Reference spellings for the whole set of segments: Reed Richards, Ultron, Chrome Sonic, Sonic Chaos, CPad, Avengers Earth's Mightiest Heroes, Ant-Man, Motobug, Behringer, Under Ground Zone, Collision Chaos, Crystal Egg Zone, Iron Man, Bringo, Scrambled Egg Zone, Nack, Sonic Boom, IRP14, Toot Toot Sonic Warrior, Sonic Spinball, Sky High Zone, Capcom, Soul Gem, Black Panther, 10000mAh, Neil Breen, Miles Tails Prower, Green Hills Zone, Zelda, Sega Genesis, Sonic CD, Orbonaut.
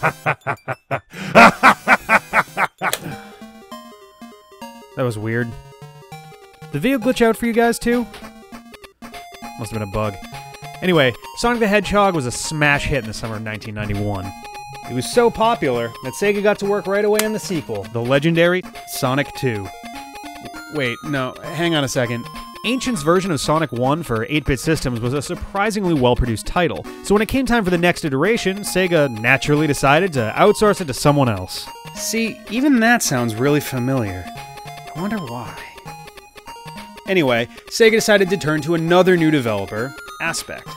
That was weird. Did the video glitch out for you guys, too? Must have been a bug. Anyway, Sonic the Hedgehog was a smash hit in the summer of 1991. It was so popular that Sega got to work right away on the sequel, the legendary Sonic 2. Wait, no, hang on a second. Ancient's version of Sonic 1 for 8-bit systems was a surprisingly well-produced title, so when it came time for the next iteration, Sega naturally decided to outsource it to someone else. See, even that sounds really familiar. I wonder why. Anyway, Sega decided to turn to another new developer, Aspect.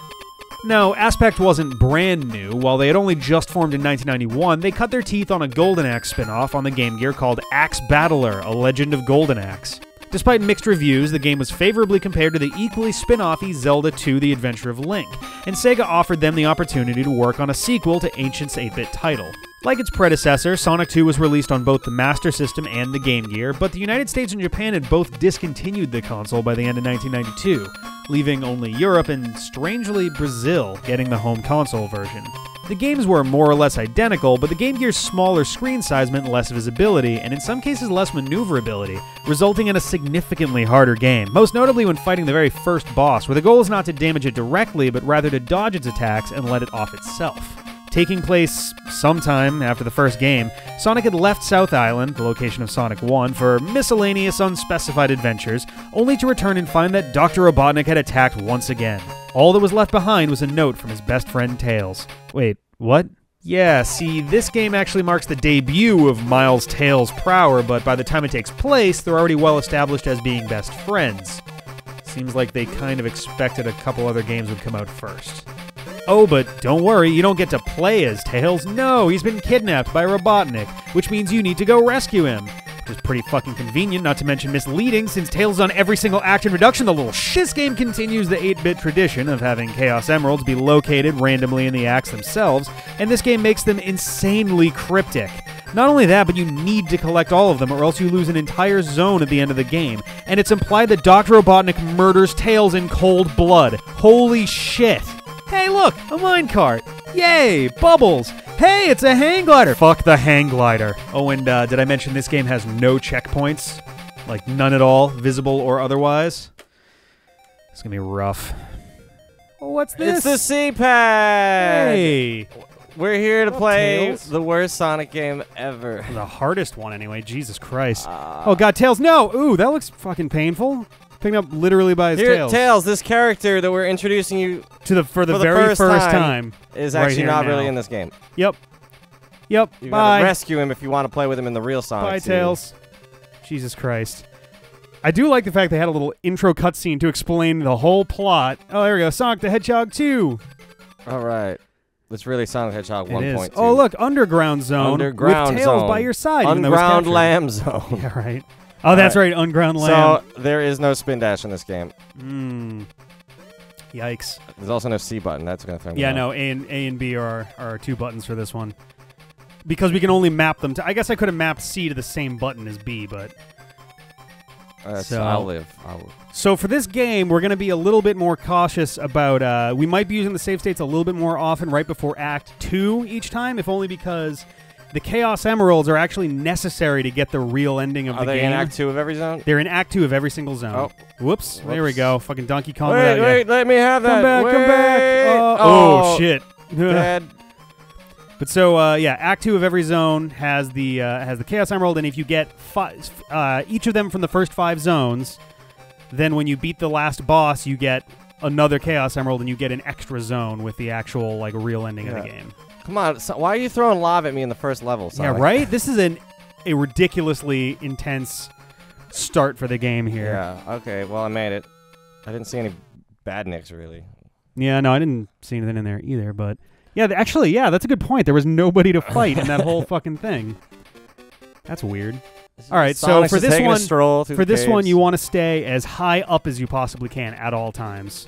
No, Aspect wasn't brand new. While they had only just formed in 1991, they cut their teeth on a Golden Axe spin-off on the Game Gear called Axe Battler, A Legend of Golden Axe. Despite mixed reviews, the game was favorably compared to the equally spin-offy Zelda 2: The Adventure of Link, and Sega offered them the opportunity to work on a sequel to Ancient's 8-bit title. Like its predecessor, Sonic 2 was released on both the Master System and the Game Gear, but the United States and Japan had both discontinued the console by the end of 1992, leaving only Europe and, strangely, Brazil getting the home console version. The games were more or less identical, but the Game Gear's smaller screen size meant less visibility, and in some cases less maneuverability, resulting in a significantly harder game, most notably when fighting the very first boss, where the goal is not to damage it directly, but rather to dodge its attacks and let it off itself. Taking place sometime after the first game, Sonic had left South Island, the location of Sonic 1, for miscellaneous unspecified adventures, only to return and find that Dr. Robotnik had attacked once again. All that was left behind was a note from his best friend Tails. Wait, what? Yeah, see, this game actually marks the debut of Miles Tails Prower, but by the time it takes place, they're already well established as being best friends. Seems like they kind of expected a couple other games would come out first. Oh, but don't worry, you don't get to play as Tails. No, he's been kidnapped by Robotnik, which means you need to go rescue him. Which is pretty fucking convenient, not to mention misleading, since Tails is on every single act and reduction. The little shiz game continues the 8-bit tradition of having Chaos Emeralds be located randomly in the acts themselves, and this game makes them insanely cryptic. Not only that, but you need to collect all of them, or else you lose an entire zone at the end of the game, and it's implied that Dr. Robotnik murders Tails in cold blood. Holy shit. Hey, look, a minecart. Yay, bubbles. Hey, it's a hang glider. Fuck the hang glider. Oh, and did I mention this game has no checkpoints? Like, none at all, visible or otherwise? It's gonna be rough. Oh, what's this? It's the CPad! Hey! We're here to play Tails? The worst Sonic game ever. The hardest one, anyway. Jesus Christ. Oh, God, Tails, no! Ooh, that looks fucking painful. Picked up literally by his tails. Tails, this character that we're introducing you to for the very first time is actually not really in this game. Yep. Yep. You gotta rescue him if you want to play with him in the real Sonic. Bye, Tails. Jesus Christ. I do like the fact they had a little intro cutscene to explain the whole plot. Oh, there we go. Sonic the Hedgehog 2. All right. It's really Sonic Hedgehog 1.2. Oh, look. Underground Zone. Underground Zone. With Tails by your side. Underground Lamb Zone. Yeah, right. Oh, that's right, Unground Land. So, there is no spin dash in this game. Mmm. Yikes. There's also no C button. That's going to throw me off. No, A and B are our two buttons for this one. Because we can only map them to... I guess I could have mapped C to the same button as B, but... So I'll live. So for this game, we're going to be a little bit more cautious about... we might be using the save states a little bit more often right before Act 2 each time, if only because... The Chaos Emeralds are actually necessary to get the real ending of the game. Are they in Act 2 of every zone? They're in Act 2 of every single zone. Oh. Whoops. There we go. Fucking Donkey Kong. Wait, let me have that. Come back. Oh, shit. Dead. But so, yeah, Act 2 of every zone has the Chaos Emerald, and if you get each of them from the first 5 zones, then when you beat the last boss, you get another Chaos Emerald, and you get an extra zone with the actual, like, real ending of the game. Come on, so why are you throwing lava at me in the first level, Sonic? Yeah, right? This is a ridiculously intense start for the game here. Yeah, okay, well, I made it. I didn't see any badniks, really. Yeah, no, I didn't see anything in there either, but... Yeah, actually, yeah, that's a good point. There was nobody to fight in that whole fucking thing. That's weird. All right, so for this one, you want to stay as high up as you possibly can at all times.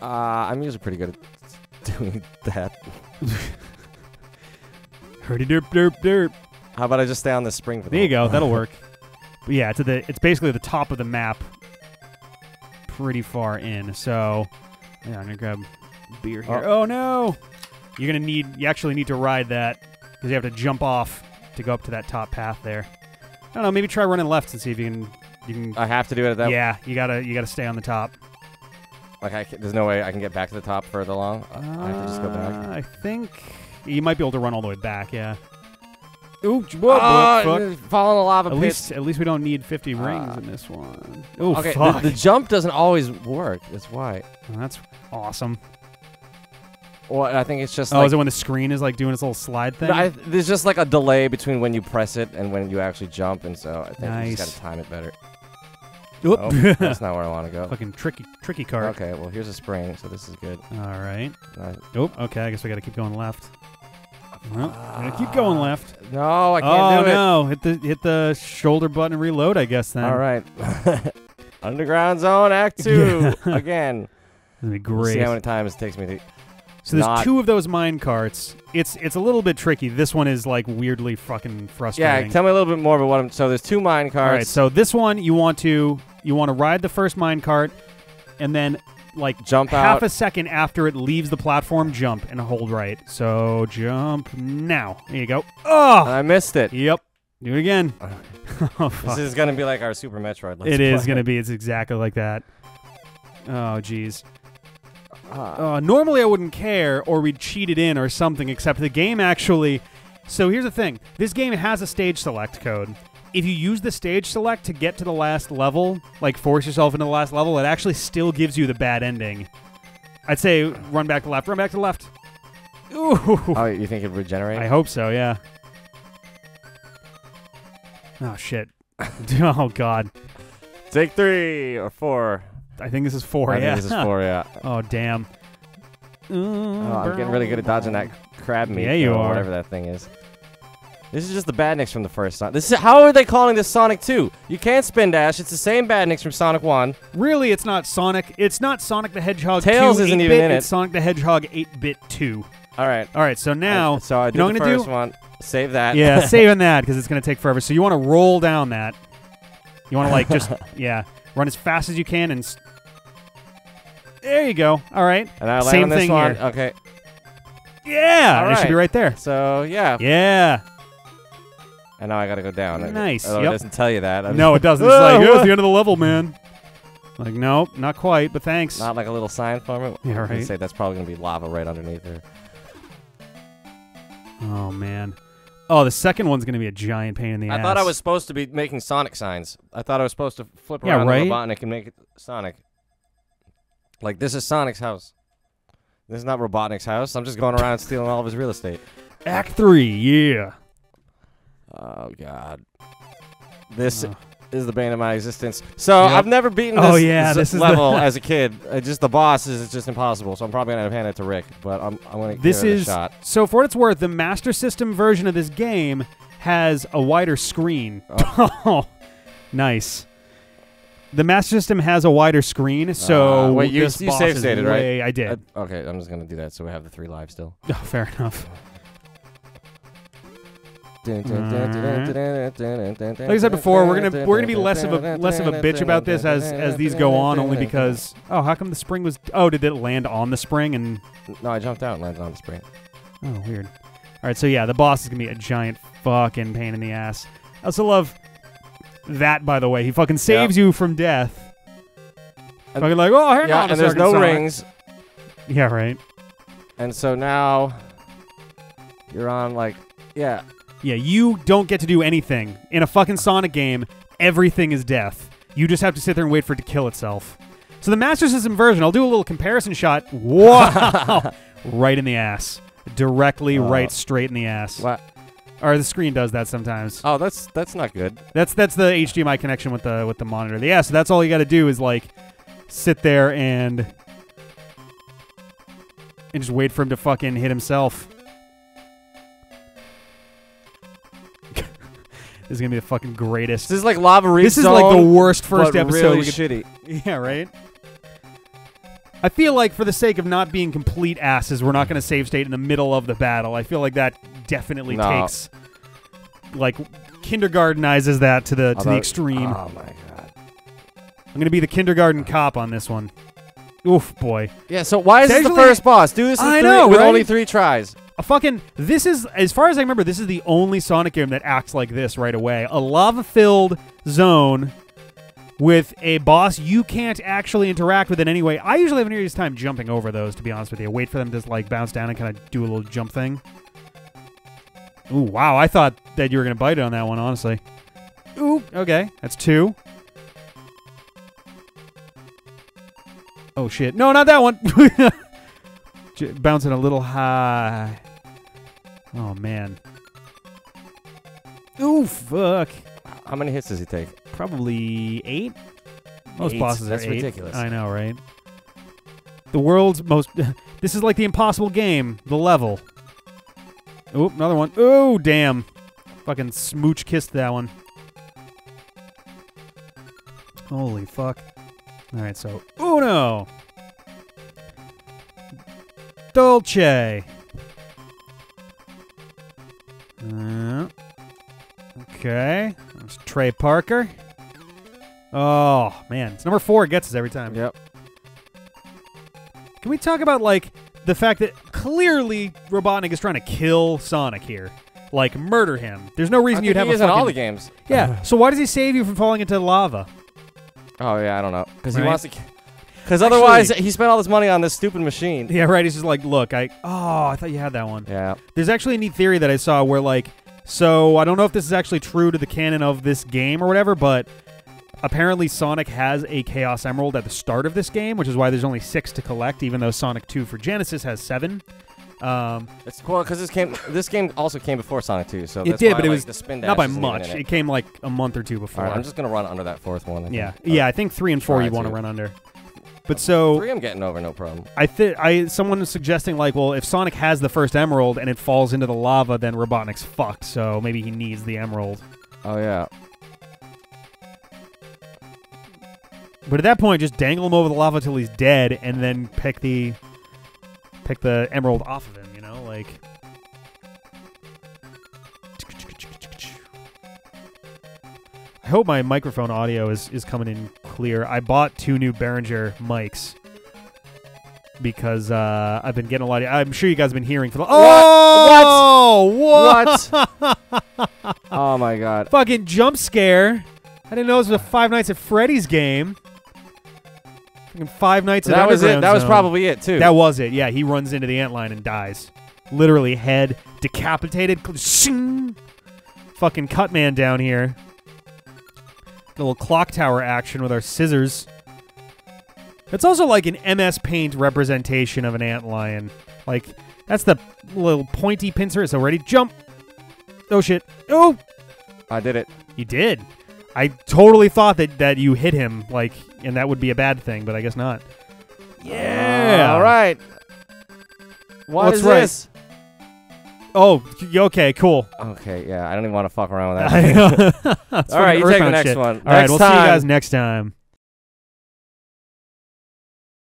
I'm usually pretty good at doing that. Hurdy derp derp derp. How about I just stay on this spring for the whole time? That'll work. But yeah, it's basically the top of the map, pretty far in. So, yeah, I'm gonna grab beer here. Oh no! You're gonna need, you actually need to ride that, because you have to jump off to go up to that top path there. I don't know, maybe try running left and see if you can... I have to do it at that... Yeah, you gotta stay on the top. Like, there's no way I can get back to the top further along? I have to just go back? I think... You might be able to run all the way back, yeah. Ooh, whoa, fall in the lava pit. At least we don't need 50 rings in this one. Ooh, okay, fuck. The jump doesn't always work, that's why. Oh, that's awesome. Well, I think it's just like... Oh, is it when the screen is like doing its little slide thing? There's just like a delay between when you press it and when you actually jump, and so I think you just gotta time it better. Oop. Oh, that's not where I want to go. Fucking tricky card. Okay, well, here's a spring, so this is good. All right. Oop, okay, I guess we gotta keep going left. Well, I'm gonna keep going left. No, I can't do it. Oh, no. Hit the shoulder button and reload, I guess, then. All right. Underground Zone Act 2. Yeah. Again. That'd be great. We'll see how many times it takes me to... So there's two of those mine carts. It's a little bit tricky. This one is, like, weirdly fucking frustrating. Yeah, tell me a little bit more about what I'm... So there's two mine carts. All right, so this one, you want to ride the first mine cart, and then... Like, jump out. Half a second after it leaves the platform, jump and hold right. So, jump now. There you go. Oh! I missed it. Yep. Do it again. Oh, fuck. This is going to be like our Super Metroid. Let's play. Is going to be. It's exactly like that. Oh, jeez. Normally, I wouldn't care, or we'd cheat it in or something, except the game actually... So, here's the thing. This game has a stage select code. If you use the stage select to get to the last level, like force yourself into the last level, it actually still gives you the bad ending. I'd say run back to left, run back to left. Ooh. Oh, you think it regenerates? I hope so, yeah. Oh, shit. Oh, God. Take 3 or 4. I think this is 4, yeah. I think this is 4, yeah. Oh, damn. Oh, I'm getting really good at dodging that crab meat. Yeah, you are. Whatever that thing is. This is just the badniks from the first Sonic. How are they calling this Sonic 2? You can't spin dash. It's the same badniks from Sonic 1. Really, it's not Sonic. It's not Sonic the Hedgehog 2 8-bit. Tails isn't even in it. It's Sonic the Hedgehog 8-bit 2. All right. All right, so now... So I did the first one. Save that. Yeah, saving that, because it's going to take forever. So you want to roll down that. You want to, like, just... Yeah. Run as fast as you can and... There you go. All right. And I land on this one. Here. Okay. Yeah! All right. It should be right there. So, yeah. Yeah. And now I gotta go down. Nice. Although it doesn't tell you that. No, it doesn't. It's like, here's the end of the level, man. Like, nope, not quite, but thanks. Not like a little sign for me? Yeah, right. I'd say that's probably gonna be lava right underneath there. Oh, man. Oh, the second one's gonna be a giant pain in the ass. I thought I was supposed to be making Sonic signs. I thought I was supposed to flip around the Robotnik and make it Sonic. Like, this is Sonic's house. This is not Robotnik's house. I'm just going around and stealing all of his real estate. Act 3, yeah. Oh, God. This is the bane of my existence. So, I've never beaten this, this level as a kid. Just the boss is just impossible, so I'm probably going to hand it to Rick, but I'm going to give it a shot. So, for what it's worth, the Master System version of this game has a wider screen. Oh. Nice. The Master System has a wider screen, so wait, you save stated, right? I did. Okay, I'm just going to do that so we have the 3 lives still. Oh, fair enough. Like I said before, we're gonna be less of a bitch about this as these go on, only because how come the spring was did it land on the spring? And no, I jumped out and landed on the spring. Oh, weird. All right, so yeah, the boss is gonna be a giant fucking pain in the ass. I also love that, by the way, he fucking saves you from death. Fucking like, oh, hang on, and there's no rings. Yeah, right. And so now you're on like Yeah, you don't get to do anything. In a fucking Sonic game, everything is death. You just have to sit there and wait for it to kill itself. So the Master System version, I'll do a little comparison shot. Wow! Right in the ass. Directly straight in the ass. What? Or the screen does that sometimes. Oh, that's not good. That's the HDMI connection with the monitor. Yeah, so that's all you gotta do is like sit there and just wait for him to fucking hit himself. This is gonna be the fucking greatest. This is like Lava Reef Zone. This is like the worst first episode. Really shitty. Yeah, right. I feel like for the sake of not being complete asses, we're not gonna save state in the middle of the battle. I feel like that definitely takes, like, kindergartenizes that to the extreme. Oh my god! I'm gonna be the kindergarten cop on this one. Oof, boy. Yeah, so why is this the first boss? Do this in three, with only 3 tries. A fucking, this is, as far as I remember, this is the only Sonic game that acts like this right away. A lava-filled zone with a boss you can't actually interact with in any way. I usually have an easiest time jumping over those, to be honest with you. Wait for them to like bounce down and kind of do a little jump thing. Ooh, wow, I thought that you were going to bite on that one, honestly. Ooh, okay, that's 2. Oh, shit. No, not that one. Bouncing a little high. Oh, man. Ooh, fuck. How many hits does he take? Probably 8. Most bosses are 8. That's ridiculous. I know, right? The world's most... This is like the impossible game. The level. Oop, another one. Oh, damn. Fucking smooch kissed that one. Holy fuck. Alright, so... Uno! Dolce! Okay. That's Trey Parker. Oh, man. It's number 4. It gets us every time. Yep. Can we talk about, like... the fact that clearly Robotnik is trying to kill Sonic here. Like, murder him. There's no reason you'd have a fucking... in all the games. Yeah, so why does he save you from falling into the lava? Oh, yeah, I don't know. Because he wants to... Because otherwise, he spent all this money on this stupid machine. Yeah, right. He's just like, look, I thought you had that one. Yeah. There's actually a neat theory that I saw where, like... So, I don't know if this is actually true to the canon of this game or whatever, but... Apparently, Sonic has a Chaos Emerald at the start of this game, which is why there's only 6 to collect, even though Sonic 2 for Genesis has 7. It's cool because this game also came before Sonic 2, so that's why, but it was the spin dash not by much. It came like a month or two before. All right, I'm just gonna run under that 4th one. I think 3 and 4 you want to run under. But so 3, I'm getting over no problem. Someone was suggesting like, well, if Sonic has the first Emerald and it falls into the lava, then Robotnik's fucked. So maybe he needs the Emerald. Oh yeah. But at that point, just dangle him over the lava till he's dead, and then pick the emerald off of him. You know, like. I hope my microphone audio is coming in clear. I bought 2 new Behringer mics because I've been getting a lot of. I'm sure you guys have been hearing for the. What? Oh my god! Fucking jump scare! I didn't know it was a Five Nights at Freddy's game. Five Nights at Underground Zone. That was probably it, too. That was it, yeah. He runs into the antline and dies. Literally, head decapitated. Shing! Fucking cut man down here. A little clock tower action with our scissors. It's also like an MS Paint representation of an antlion. Like, that's the little pointy pincer. It's already jump. Oh, shit. Oh! I did it. You did. I totally thought that you hit him, like, and that would be a bad thing, but I guess not. Yeah. All right. What's this? Oh, okay, cool. Okay, yeah. I don't even want to fuck around with that. All right, you take the next one. All right, we'll see you guys next time.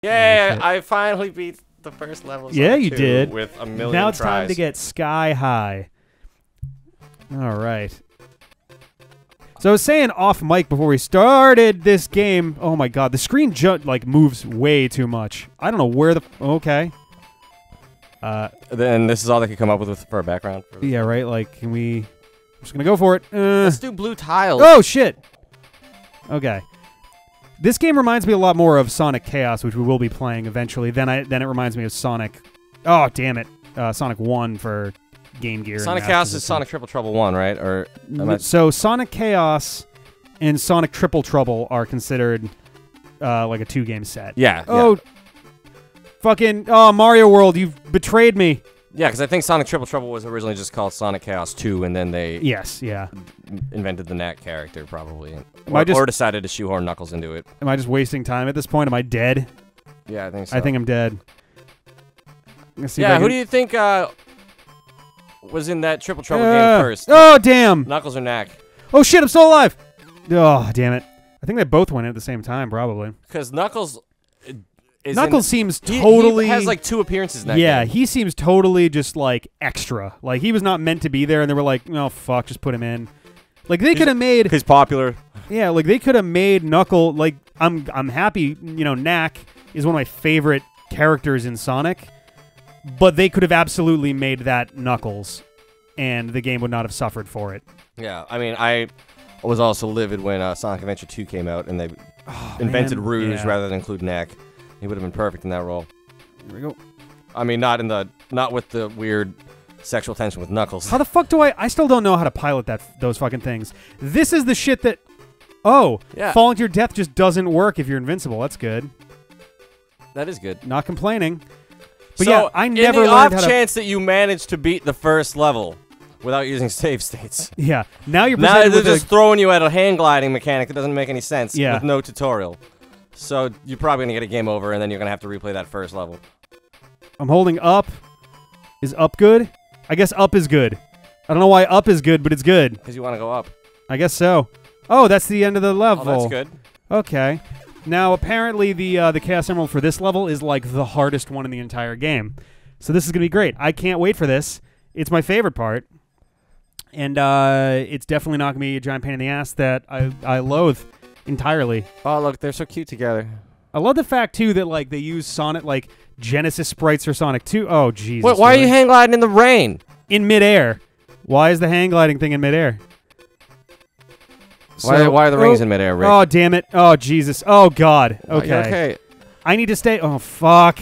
Yeah, I finally beat the first level. Yeah, you did. With a million tries. Now it's time to get sky high. All right. So I was saying off mic before we started this game. Oh my god, the screen like moves way too much. I don't know where the okay. Then this is all they could come up with for a background. Yeah, right. Like, can we? I'm just gonna go for it. Let's do blue tiles. Oh shit. Okay. This game reminds me a lot more of Sonic Chaos, which we will be playing eventually. Then it reminds me of Sonic. Oh damn it, Sonic 1 for. Game Gear. Sonic Chaos is Sonic Triple Trouble 1, right? Or so Sonic Chaos and Sonic Triple Trouble are considered like a 2-game set. Yeah. Oh, yeah. Oh, Mario World, you've betrayed me. Yeah, because I think Sonic Triple Trouble was originally just called Sonic Chaos 2, and then they invented the Nack character probably, or decided to shoehorn Knuckles into it. Am I just wasting time at this point? Am I dead? Yeah, I think so. I think I'm dead. Yeah, who do you think? Was in that Triple Trouble game first. Oh, damn. Knuckles or Nack. Oh, shit, I'm still alive. Oh, damn it. I think they both went in at the same time, probably. Because Knuckles is seems totally... He has, like, 2 appearances in that game. He seems totally just, like, extra. Like, he was not meant to be there, and they were like, no, fuck, just put him in. Like, they could have made... He's popular. Yeah, like, they could have made Knuckles... Like, I'm happy, you know, Nack is one of my favorite characters in Sonic, but they could have absolutely made that Knuckles, and the game would not have suffered for it. Yeah, I mean, I was also livid when Sonic Adventure 2 came out, and they invented Rouge rather than include Nack. He would have been perfect in that role. Here we go. I mean, not with the weird sexual tension with Knuckles. How the fuck do I still don't know how to pilot those fucking things. This is the shit that... Oh, yeah. Falling to your death just doesn't work if you're invincible. That's good. That is good. Not complaining. But so, yeah, I never learned how to... chance that you managed to beat the first level without using save states. Yeah. Now you're presented with just throwing you at a hand gliding mechanic that doesn't make any sense with no tutorial. So you're probably going to get a game over, and then you're going to have to replay that first level. I'm holding up. Is up good? I guess up is good. I don't know why up is good, but it's good. Because you want to go up. I guess so. Oh, that's the end of the level. Oh, that's good. Okay. Now, apparently, the Chaos Emerald for this level is, like, the hardest one in the entire game. So this is going to be great. I can't wait for this. It's my favorite part. And it's definitely not going to be a giant pain in the ass that I loathe entirely. Oh, look, they're so cute together. I love the fact, too, that, like, they use Sonic, like, Genesis sprites for Sonic 2. Oh, Jesus. Wait, why are you hang gliding in the rain? In midair. Why is the hang gliding thing in midair? So, why are the rings in midair, Rick? Oh, damn it. Oh, Jesus. Oh, God. Okay. Okay. I need to stay... Oh, fuck.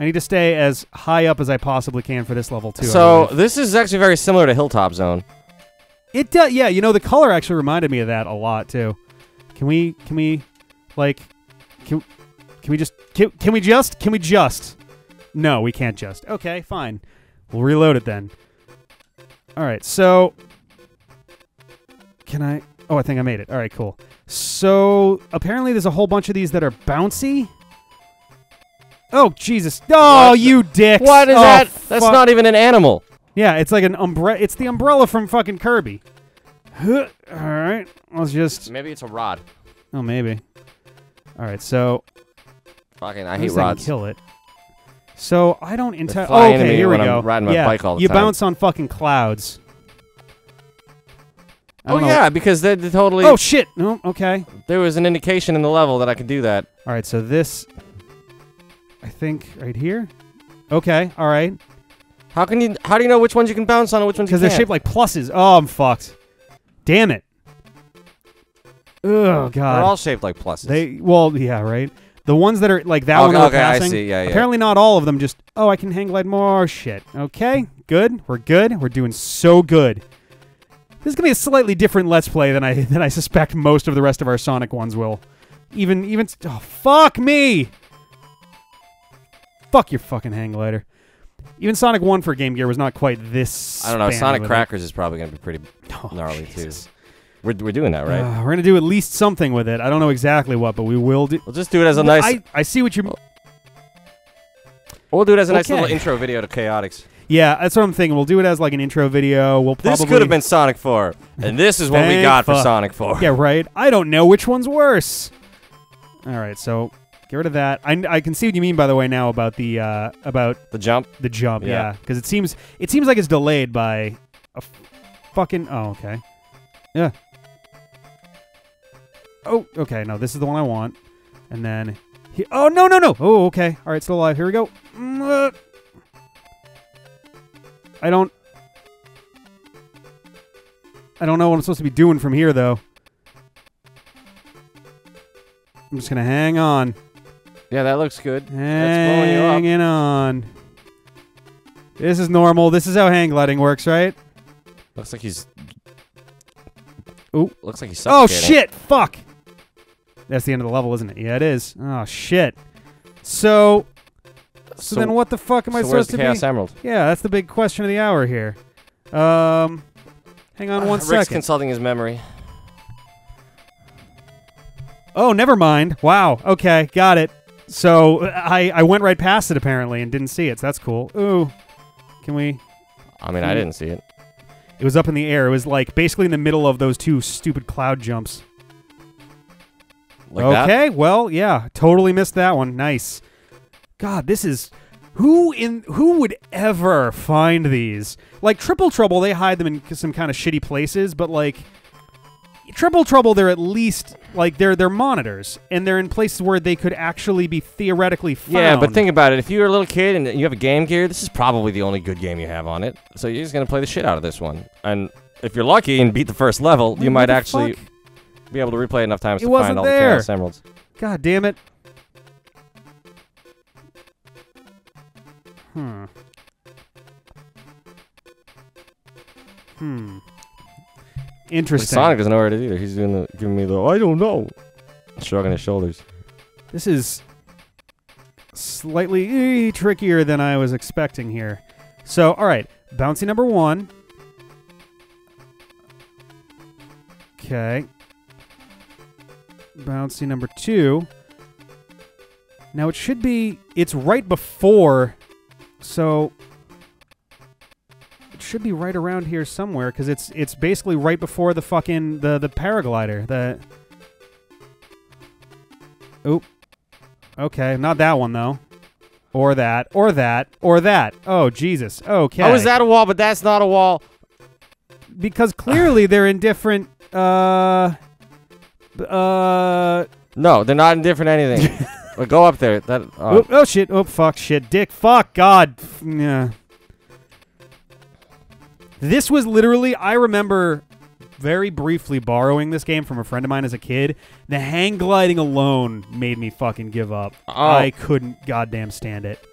I need to stay as high up as I possibly can for this level, too. So, this is actually very similar to Hilltop Zone. It does... Yeah, you know, the color actually reminded me of that a lot, too. Can we just... No, we can't just. Okay, fine. We'll reload it, then. All right, so... Can I... Oh, I think I made it. All right, cool. So, apparently there's a whole bunch of these that are bouncy. Oh, Jesus. Oh, you dicks. What is that? That's not even an animal. Yeah, it's like an umbrella. It's the umbrella from fucking Kirby. All right. Let's just... Maybe it's a rod. Oh, maybe. All right, so... Fucking, I hate rods. Kill it. So, I don't... Oh, okay, here we go. I'm riding my bike all the time. You bounce on fucking clouds. Oh, yeah, because they're totally... Oh, shit! No, okay. There was an indication in the level that I could do that. All right, so this... I think right here? Okay, all right. How do you know which ones you can bounce on and which ones you can't? Because they're shaped like pluses. Oh, I'm fucked. Damn it. Oh, God. They're all shaped like pluses. Well, yeah, right? The ones that are like that one okay, passing, I see. Yeah, apparently not all of them just... Oh, I can hang glide more shit. Okay, good. We're good. We're doing so good. This is gonna be a slightly different Let's Play than I suspect most of the rest of our Sonic ones will. Even oh, fuck me! Fuck your fucking hang glider. Even Sonic 1 for Game Gear was not quite this. I don't know. Sonic Crackers is probably gonna be pretty gnarly too. We're doing that, right? We're gonna do at least something with it. I don't know exactly what, but we will do. We'll just do it as a nice. I see what you. We'll do it as a nice little intro video to Chaotix. Yeah, that's what I'm thinking. We'll do it as like an intro video. We'll probably this could have been Sonic 4, and this is what we got for Sonic 4. Yeah, right. I don't know which one's worse. All right, so get rid of that. I can see what you mean, by the way, now about the jump. The jump, yeah, because it seems like it's delayed by a fucking. Oh, okay. Yeah. Oh, okay. No, this is the one I want, and then. Oh no. Oh, okay. All right, still alive. Here we go. I don't know what I'm supposed to be doing from here, though. I'm just going to hang on. Yeah, that looks good. Hanging on. This is normal. This is how hang gliding works, right? Looks like he's... Ooh. Looks like he's suffocating. Oh, shit! Fuck! That's the end of the level, isn't it? Yeah, it is. Oh, shit. So then what the fuck am I supposed to be? Chaos Emerald? Yeah, that's the big question of the hour here. Hang on one second. Rick's consulting his memory. Oh, never mind. Wow. Okay, got it. So I went right past it apparently and didn't see it, so that's cool. Ooh. Can we... I mean, I didn't see it. It was up in the air. It was like basically in the middle of those two stupid cloud jumps. Like that? Okay, well, yeah. Totally missed that one. Nice. God, this is... Who would ever find these? Like, Triple Trouble, they hide them in some kind of shitty places, but, like... Triple Trouble, they're at least, like, they're monitors, and they're in places where they could actually be theoretically found. Yeah, but think about it. If you're a little kid and you have a Game Gear, this is probably the only good game you have on it. So you're just going to play the shit out of this one. And if you're lucky and beat the first level, you might actually be able to replay it enough times to find all the Chaos Emeralds. God damn it. Interesting. Like Sonic doesn't know where it is either. He's doing the, giving me the, I don't know. Shrugging his shoulders. This is slightly trickier than I was expecting here. So, all right. Bouncy number one. Okay. Bouncy number two. Now it should be, it's right before, so... should be right around here somewhere, because it's basically right before the fucking the paraglider. The oop. Okay, not that one though. Or that. Or that. Or that. Oh Jesus. Okay. Oh, is that a wall? But that's not a wall. Because clearly they're in different. No, they're not in different anything. But go up there. That. Oh. Oh shit. Oh fuck. Shit. Dick. Fuck. God. Yeah. This was literally, I remember very briefly borrowing this game from a friend of mine as a kid. The hang gliding alone made me fucking give up. Oh. I couldn't goddamn stand it.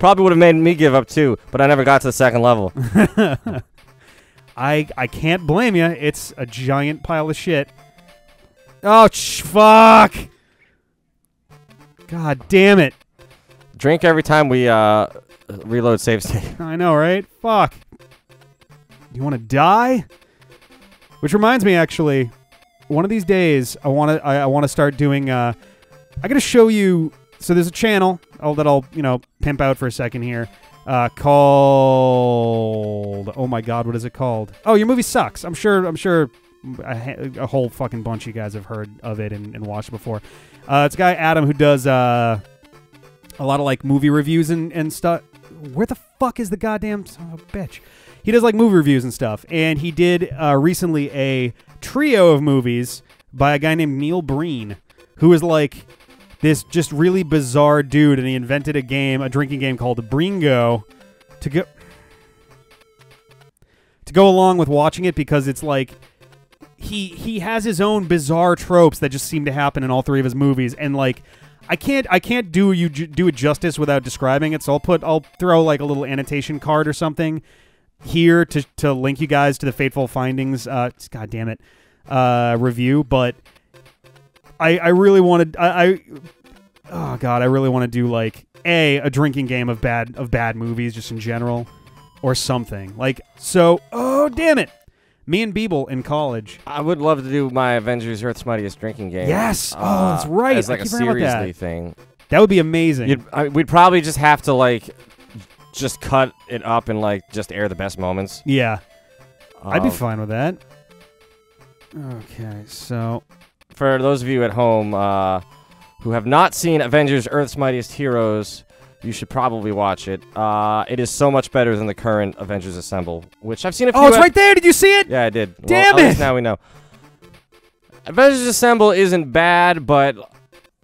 Probably would have made me give up too, but I never got to the second level. I can't blame you. It's a giant pile of shit. Oh, fuck. God damn it. Drink every time we reload save state. I know, right? Fuck. You want to die? Which reminds me, actually, one of these days I want to start doing. I gotta show you. So there's a channel that I'll pimp out for a second here. Called. Oh my God, what is it called? Oh, Your Movie Sucks. I'm sure a whole fucking bunch of you guys have heard of it and watched it before. It's a guy Adam who does a lot of like movie reviews and stuff. Where the fuck is the goddamn son of a bitch? He does like movie reviews and stuff, and he did recently a trio of movies by a guy named Neil Breen, who is like this just really bizarre dude, and he invented a game, a drinking game called Bringo, to go along with watching it, because it's like he has his own bizarre tropes that just seem to happen in all three of his movies, and like. I can't do it justice without describing it, so I'll throw like a little annotation card or something here to link you guys to the Fateful Findings God damn it review, but I really want to do like a drinking game of bad movies just in general or something. Like so oh damn it. Me and Beeble in college. I would love to do my Avengers Earth's Mightiest Drinking Game. Yes. Oh, that's right. As like a seriously thing. That would be amazing. We'd probably just have to like just cut it up and like just air the best moments. Yeah. I'd be fine with that. Okay, so. For those of you at home who have not seen Avengers Earth's Mightiest Heroes, you should probably watch it. It is so much better than the current Avengers Assemble, which I've seen a few... Oh, it's right there! Did you see it? Yeah, I did. Damn well, it! At least now we know. Avengers Assemble isn't bad, but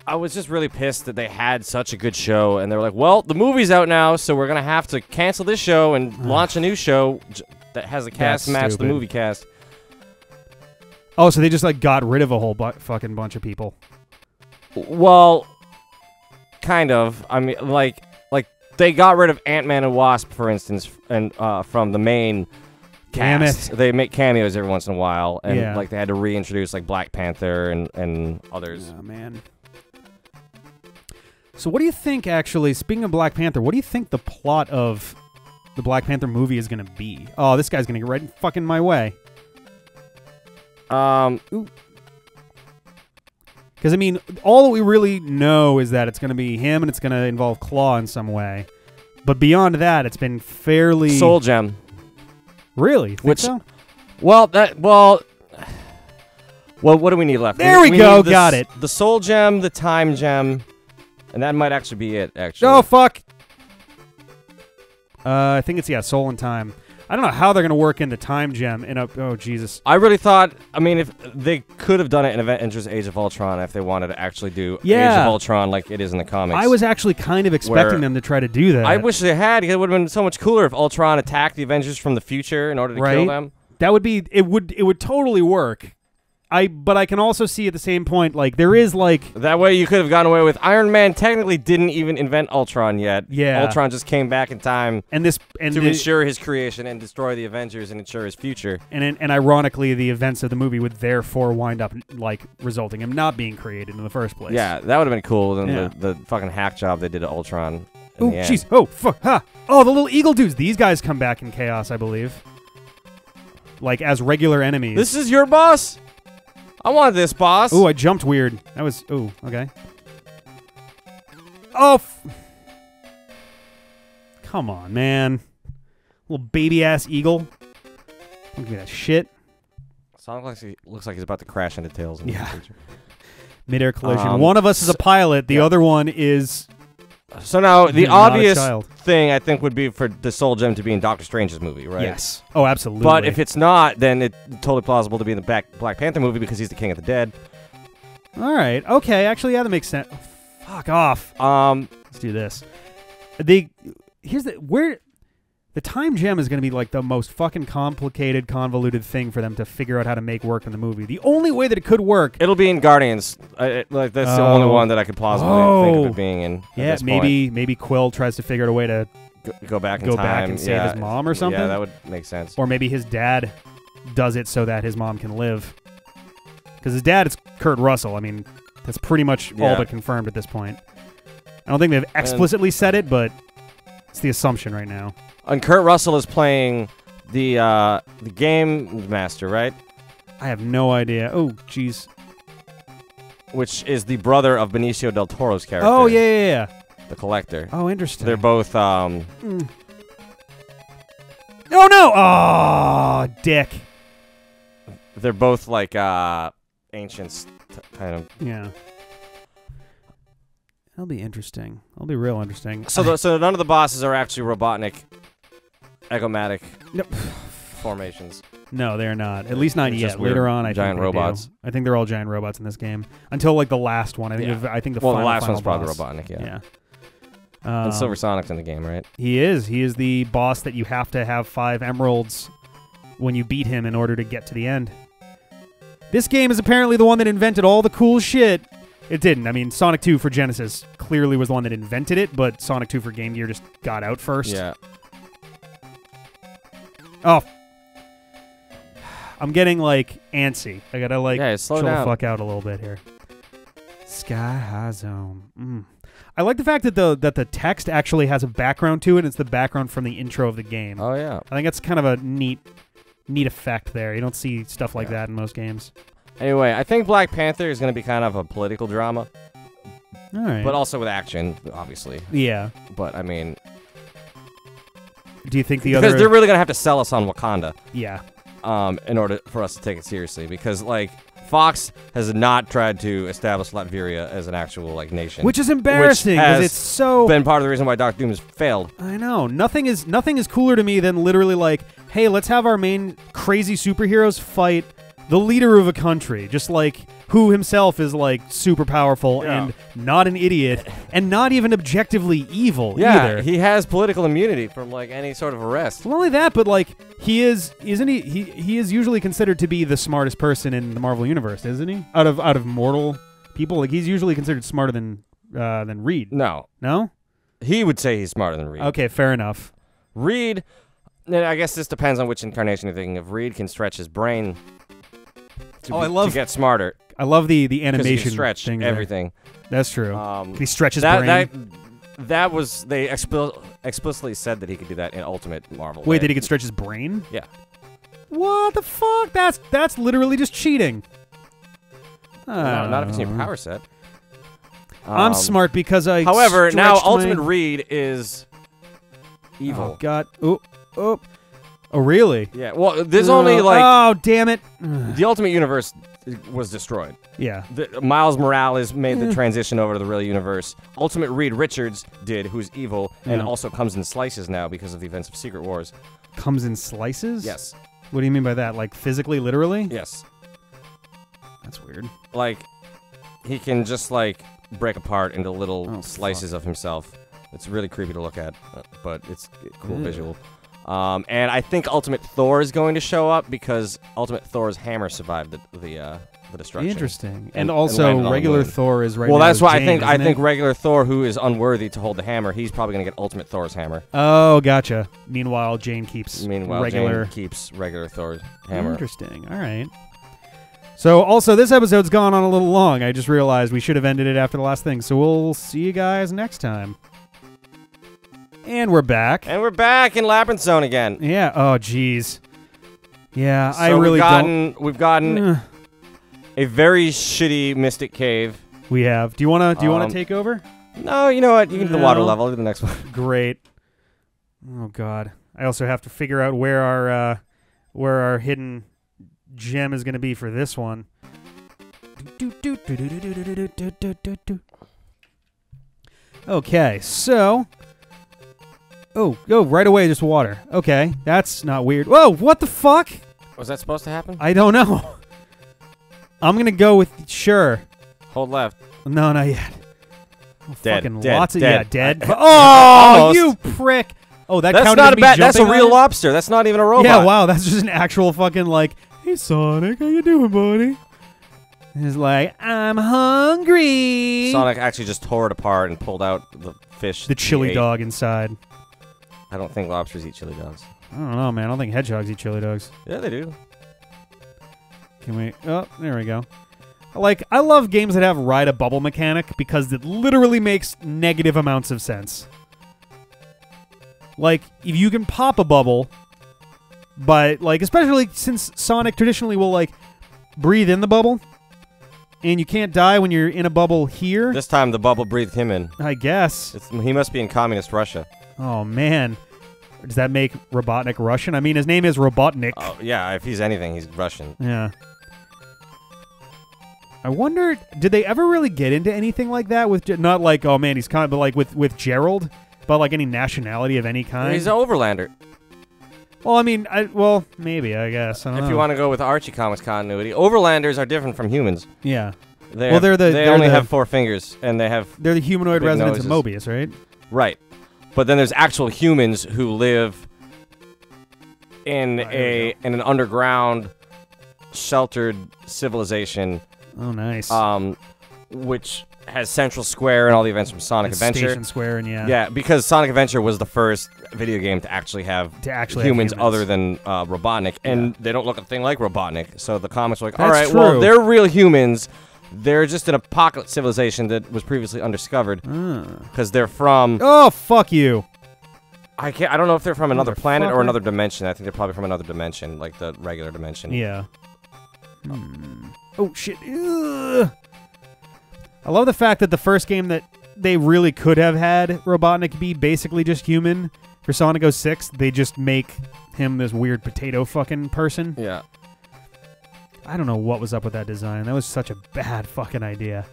I was just really pissed that they had such a good show, and they were like, well, the movie's out now, so we're going to have to cancel this show and launch a new show that has a cast match the movie cast. Oh, so they just, like, got rid of a whole fucking bunch of people. Well... Kind of. I mean, like they got rid of Ant-Man and Wasp, for instance, and from the main cast. They make cameos every once in a while, and like they had to reintroduce like Black Panther and others. Oh man. So what do you think? Actually, speaking of Black Panther, what do you think the plot of the Black Panther movie is going to be? Oh, this guy's going to get right in fucking my way. Ooh. Because, I mean, all that we really know is that it's going to be him and it's going to involve Claw in some way. But beyond that, it's been fairly... Soul Gem. Really? Think which, so? Well, that... Well, what do we need left? There we go. This, got it. The Soul Gem, the Time Gem, and that might actually be it, actually. Oh, fuck. I think it's, yeah, Soul and Time. I I don't know how they're going to work in the Time Gem. And oh, Jesus. I really thought, I mean, if they could have done it in Avengers Age of Ultron if they wanted to actually do Age of Ultron like it is in the comics. I was actually kind of expecting them to try to do that. I wish they had, because it would have been so much cooler if Ultron attacked the Avengers from the future in order to kill them. That would be, it would totally work. But I can also see at the same point, like, there is, like... That way you could have gone away with... Iron Man technically didn't even invent Ultron yet. Yeah. Ultron just came back in time to ensure his creation and destroy the Avengers and ensure his future. And ironically, the events of the movie would therefore wind up, like, resulting in him not being created in the first place. Yeah, that would have been cool than the fucking hack job they did to Ultron. Oh, jeez. Oh, fuck. Ha. Oh, the little eagle dudes. These guys come back in Chaos, I believe. Like, as regular enemies. This is your boss? I wanted this, boss. Ooh, I jumped weird. That was... Ooh, okay. Oh! Come on, man. Little baby-ass eagle. Look at that shit. Sonic looks like he's about to crash into Tails in the future. Mid-air collision. One of us is a pilot. The other one is... So now, the obvious thing, I think, would be for the Soul Gem to be in Doctor Strange's movie, right? Yes. Oh, absolutely. But if it's not, then it's totally plausible to be in the Black Panther movie because he's the King of the Dead. All right. Okay. Actually, yeah, that makes sense. Oh, fuck off. Let's do this. The Time Gem is going to be like the most fucking complicated, convoluted thing for them to figure out how to make work in the movie. The only way that it could work... It'll be in Guardians. That's the only one that I could possibly think of it being in. Yeah, maybe Quill tries to figure out a way to go back in time. Go back and save his mom or something. Yeah, that would make sense. Or maybe his dad does it so that his mom can live. Because his dad is Kurt Russell. I mean, that's pretty much all but confirmed at this point. I don't think they've explicitly said it, but it's the assumption right now. And Kurt Russell is playing the Game Master, right? I have no idea. Oh, jeez. Which is the brother of Benicio del Toro's character. Oh, yeah. The Collector. Oh, interesting. They're both, Oh, no! Oh, dick. They're both, like, ancients, kind of. Yeah. That'll be interesting. That'll be real interesting. So none of the bosses are actually Robotnik... Egomatic formations. No, they're not. At least not yet. Later on, I think giant robots. I think they're all giant robots in this game until like the last one. I think the last one's probably Robotnik. Yeah. And Silver Sonic's in the game, right? He is. He is the boss that you have to have 5 emeralds when you beat him in order to get to the end. This game is apparently the one that invented all the cool shit. It didn't. I mean, Sonic 2 for Genesis clearly was the one that invented it, but Sonic 2 for Game Gear just got out first. Yeah. Oh, I'm getting like antsy. I gotta like chill the fuck out a little bit here. Sky High Zone. I like the fact that the text actually has a background to it. It's the background from the intro of the game. Oh yeah. I think that's kind of a neat effect there. You don't see stuff like that in most games. Anyway, I think Black Panther is gonna be kind of a political drama. All right. But also with action, obviously. Yeah. But I mean. Do you think because they're really gonna have to sell us on Wakanda? Yeah. In order for us to take it seriously, because like Fox has not tried to establish Latveria as an actual like nation, which is embarrassing. Because it's so been part of the reason why Doctor Doom has failed. I know. Nothing is cooler to me than literally like, hey, let's have our main crazy superheroes fight the leader of a country, just like who himself is like super powerful and not an idiot and not even objectively evil either. He has political immunity from like any sort of arrest. Well, only that, but like he is usually considered to be the smartest person in the Marvel universe, isn't he? Out of mortal people, like he's usually considered smarter than Reed. No. He would say he's smarter than Reed. Okay, fair enough. Reed, I guess this depends on which incarnation you're thinking of. Reed can stretch his brain. To get smarter. I love the animation stretch thing. Everything. There. That's true. He stretches brain. That was they explicitly said that he could do that in Ultimate Marvel. Wait, that he could stretch his brain? Yeah. What the fuck? That's literally just cheating. No, not if it's in your power set. I'm smart because I. However, now Ultimate Reed is evil. Oh God. Oh. Oh, really? Yeah. Well, there's only like... Oh, damn it. The Ultimate Universe was destroyed. Yeah. Miles Morales made the transition over to the real universe. Ultimate Reed Richards did, who's evil, and also comes in slices now because of the events of Secret Wars. comes in slices? Yes. What do you mean by that? Like physically, literally? Yes. That's weird. Like, he can just like break apart into little slices of himself. It's really creepy to look at, but it's a cool visual. And I think Ultimate Thor is going to show up because Ultimate Thor's hammer survived the destruction. Interesting. And also, regular Thor is right. Well, that's why I think regular Thor, who is unworthy to hold the hammer, he's probably going to get Ultimate Thor's hammer. Oh, gotcha. Meanwhile, Jane keeps regular Thor's hammer. Interesting. All right. So, also, this episode's gone on a little long. I just realized we should have ended it after the last thing. So we'll see you guys next time. And we're back. And we're back in Labyrinth Zone again. Yeah. Oh, jeez. Yeah, so I really don't... We've gotten a very shitty Mystic Cave. We have. Do you want to take over? No, you know what? You can do the water level. I'll do the next one. Great. Oh, God. I also have to figure out where our hidden gem is going to be for this one. Okay, so... Oh, right away, just water. Okay, that's not weird. Whoa, what the fuck? Was that supposed to happen? I don't know. I'm going to go with sure. Hold left. No, not yet. Oh, dead, fucking dead, lots of, dead. Yeah, dead. Oh, you prick. Oh, that's counted not a bad. That's a real lobster. That's not even a robot. Yeah, wow, that's just an actual fucking like, hey, Sonic, how you doing, buddy? He's like, I'm hungry. Sonic actually just tore it apart and pulled out the fish. The chili dog inside. I don't think lobsters eat chili dogs. I don't know, man. I don't think hedgehogs eat chili dogs. Yeah, they do. Can we... Oh, there we go. Like, I love games that have ride-a-bubble mechanic because it literally makes negative amounts of sense. Like, if you can pop a bubble, but, like, especially since Sonic traditionally will, like, breathe in the bubble, and you can't die when you're in a bubble here. This time the bubble breathed him in. I guess. He must be in communist Russia. Oh, man. Does that make Robotnik Russian? I mean, his name is Robotnik. Oh, yeah, if he's anything, he's Russian. Yeah. I wonder, did they ever really get into anything like that with, not like, oh, man, he's kind of, but like with Gerald, but like any nationality of any kind? He's an overlander. Well, I mean, well, maybe, I guess. I don't know. If you want to go with Archie Comics continuity, overlanders are different from humans. Yeah. They only have 4 fingers, and they have... They're the humanoid residents of Mobius, right? Right. But then there's actual humans who live in an underground sheltered civilization. Oh, nice. Which has Central Square and all the events from Sonic Adventure. Station Square and yeah, because Sonic Adventure was the first video game to actually have humans other than Robotnik, and they don't look a thing like Robotnik. So the comics are like, all right, well, they're real humans. They're just an apocalypse civilization that was previously undiscovered because they're from... Oh, fuck you. I don't know if they're from another planet or another dimension. I think they're probably from another dimension, like the regular dimension. Yeah. Oh, shit. Ugh. I love the fact that the first game that they really could have had Robotnik be basically just human, for Sonic 06, they just make him this weird potato fucking person. Yeah. I don't know what was up with that design. That was such a bad fucking idea.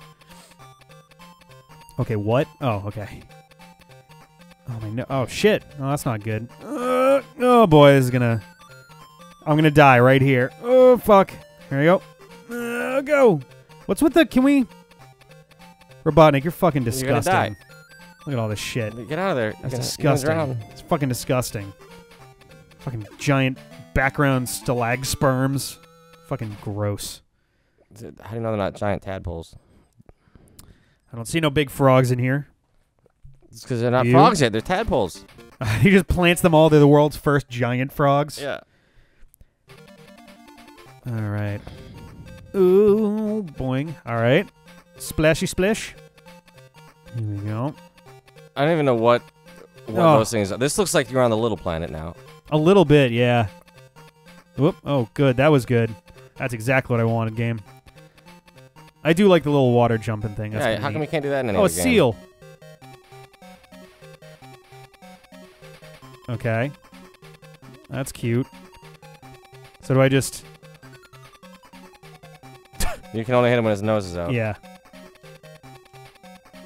Okay, what? Oh, okay. Oh, my no. Oh, shit. Oh, that's not good. Oh, boy, this is gonna... I'm gonna die right here. Oh, fuck. Here we go. Go! What's with the... Can we... Robotnik, you're fucking disgusting. You're gonna die. Look at all this shit. Get out of there. That's disgusting. It's fucking disgusting. Fucking giant background stalagosperms. Fucking gross. How do you know they're not giant tadpoles? I don't see no big frogs in here. It's because they're not frogs yet. They're tadpoles. He just plants them all. They're the world's first giant frogs. Yeah. All right. Ooh, boing. All right. Splashy splish. Here we go. I don't even know what those things are. This looks like you're on the little planet now. A little bit, yeah. Whoop. Oh, good. That was good. That's exactly what I wanted, game. I do like the little water jumping thing. That's how come we can't do that in any game? Oh, a seal. Okay. That's cute. So do I just... You can only hit him when his nose is out. Yeah.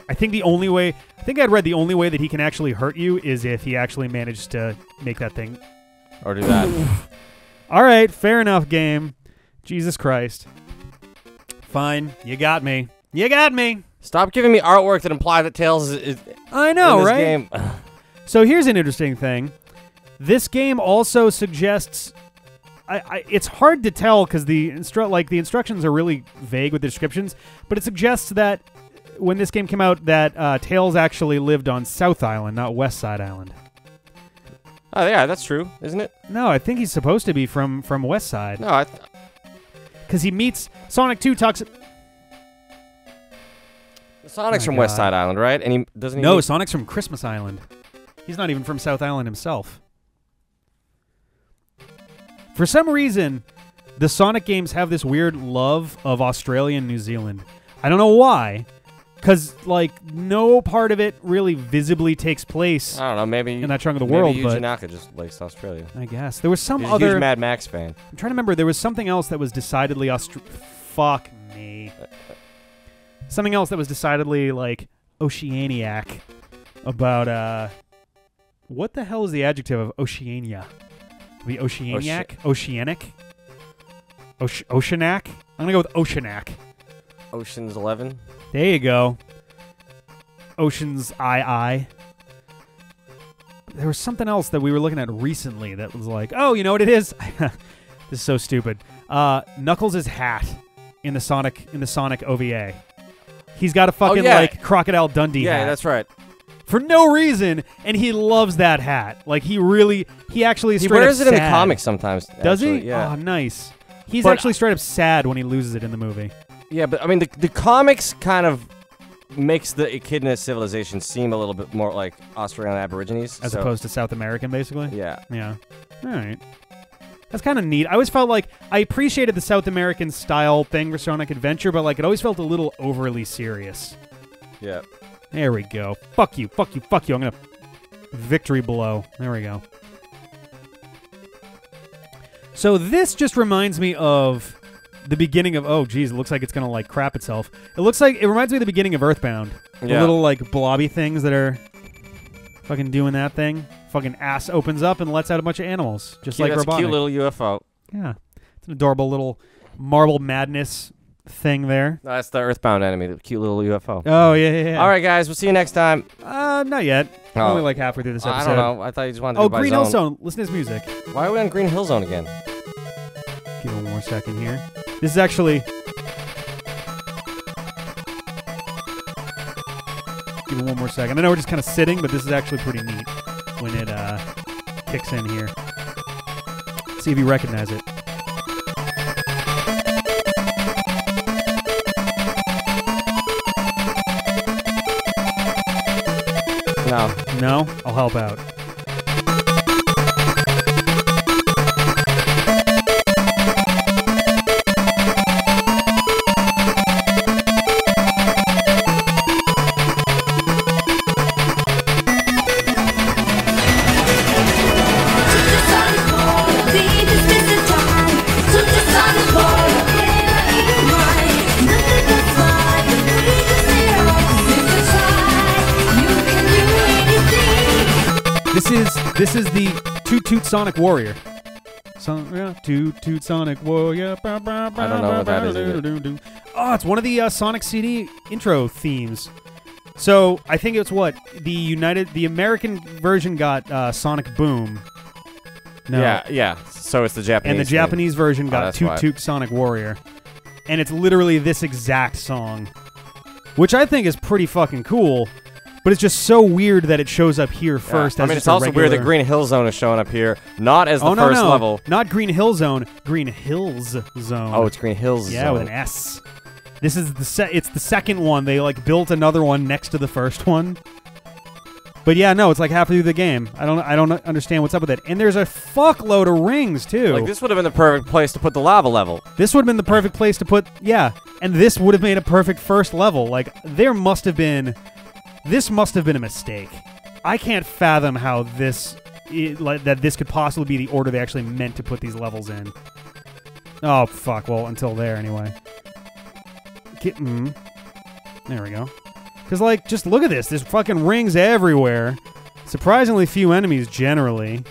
I think the only way... I think I'd read the only way that he can actually hurt you is if he actually managed to make that thing Or do that. All right, fair enough, game. Jesus Christ. Fine, you got me. You got me. Stop giving me artwork that implies that Tails is I know, in this right? Game. So here's an interesting thing. This game also suggests. It's hard to tell because the instructions are really vague with the descriptions, but it suggests that when this game came out, that Tails actually lived on South Island, not West Side Island. Oh yeah, that's true, isn't it? No, I think he's supposed to be from West Side. No, I. Because he meets Sonic 2 talks. Sonic's from West Side Island, right? And he doesn't. No, Sonic's from Christmas Island. He's not even from South Island himself. For some reason, the Sonic games have this weird love of Australia and New Zealand. I don't know why, because like no part of it really visibly takes place. I don't know, maybe in that chunk of the world. Maybe Nack just likes Australia. I guess there was some other huge Mad Max fan. I'm trying to remember. There was something else that was decidedly Fuck me. Something else that was decidedly like Oceaniac about what the hell is the adjective of Oceania? The Oceaniac? Oceanic? Oceanac? I'm going to go with Oceanac. Ocean's 11? There you go. Ocean's II. There was something else that we were looking at recently that was like, oh, you know what it is? This is so stupid. Knuckles' hat in the Sonic OVA. He's got a fucking like Crocodile Dundee hat. Yeah, that's right. For no reason, and he loves that hat. Like he really, he actually is straight up sad. He wears it in the comics sometimes. Does he? Yeah. Oh, nice. He's actually straight up sad when he loses it in the movie. Yeah, but I mean, the comics kind of makes the Echidna civilization seem a little bit more like Australian Aborigines. As opposed to South American, basically? Yeah. Yeah. All right. That's kind of neat. I always felt like I appreciated the South American style thing for Sonic Adventure, but like it always felt a little overly serious. Yeah. There we go. Fuck you, fuck you, fuck you. I'm going to victory blow. There we go. So this just reminds me of the beginning of... Oh, geez, it looks like it's going to, like, crap itself. It looks like... It reminds me of the beginning of Earthbound. Yeah. The little, like, blobby things that are fucking doing that thing. Fucking ass opens up and lets out a bunch of animals. Just like Robotnik. That's a cute little UFO. Yeah. It's an adorable little marble madness... thing there. No, that's the Earthbound enemy, the cute little UFO. Oh, yeah. All right, guys, we'll see you next time. Not yet. Oh. Only like halfway through this episode. I don't know. I thought you just wanted to do by Green Hills Zone. Listen to his music. Why are we on Green Hills Zone again? Give it one more second here. This is actually... Give it one more second. I know we're just kind of sitting, but this is actually pretty neat when it kicks in here. See if you recognize it. No, I'll help out. This is the Toot Toot Sonic Warrior. Toot Toot Sonic Warrior. I don't know what that is either. Oh, it's one of the Sonic CD intro themes. So I think it's what the American version got Sonic Boom. No. Yeah. So it's the Japanese. And the Japanese version got Toot Toot Sonic Warrior, and it's literally this exact song, which I think is pretty fucking cool. But it's just so weird that it shows up here first. Yeah. I mean, it's also weird that Green Hills Zone is showing up here, not as the first level. Not Green Hills Zone, Green Hills Zone. Oh, it's Green Hills Zone. Yeah, with an S. This is it's the second one. They like built another one next to the first one. But yeah, no, it's like halfway through the game. I don't understand what's up with it. And there's a fuckload of rings too. Like this would have been the perfect place to put the lava level. This would have been the perfect place to put and this would have made a perfect first level. Like this must have been a mistake. I can't fathom how this could possibly be the order they actually meant to put these levels in. Oh, fuck. Well, until there, anyway. There we go. Because, like, just look at this. There's fucking rings everywhere. Surprisingly few enemies, generally.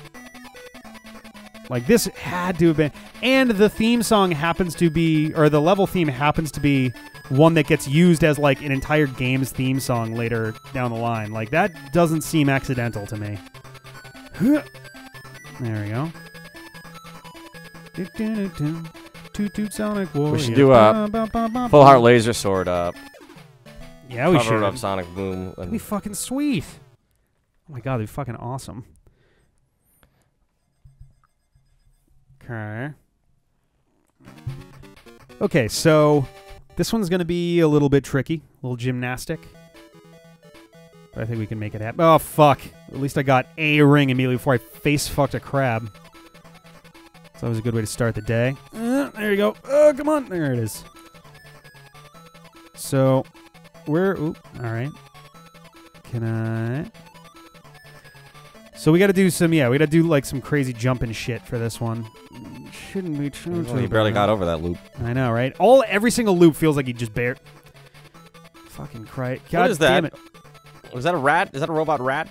Like, this had to have been... And the theme song happens to be... Or the level theme happens to be one that gets used as, like, an entire game's theme song later down the line. Like, that doesn't seem accidental to me. There we go. Toot Toot Sonic Warrior. We should do a full heart laser sword up. Yeah, we should. Cover up Sonic Boom. That'd be fucking sweet. Oh my god, that'd be fucking awesome. Okay. Okay, so this one's going to be a little bit tricky. A little gymnastic. But I think we can make it happen. Oh, fuck. At least I got a ring immediately before I face-fucked a crab. So that was a good way to start the day. There you go. Oh, come on. There it is. So, we're... Ooh, all right. Can I... So we got to do some... Yeah, we got to do, like, some crazy jumping shit for this one. Shouldn't be true. Well, he barely got over that loop. I know, right? Every single loop feels like he just bare... Fucking cry. God what is damn that? It. Was that a rat? Is that a robot rat?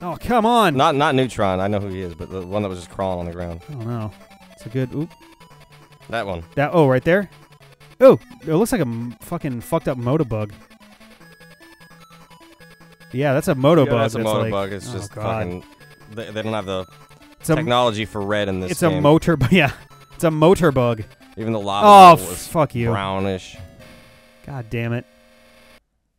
Oh, come on! Not Neutron. I know who he is, but the one that was just crawling on the ground. I don't know. It's a good... Oop. That one. That... Oh, right there? Oh! It looks like a fucking fucked up motobug. Yeah, that's a motobug. Yeah, that's a motobug. Like, it's just fucking... They don't have the technology for red in this game. It's a motor... Yeah. It's a motor bug. Even the lava was fuck you. Brownish. God damn it.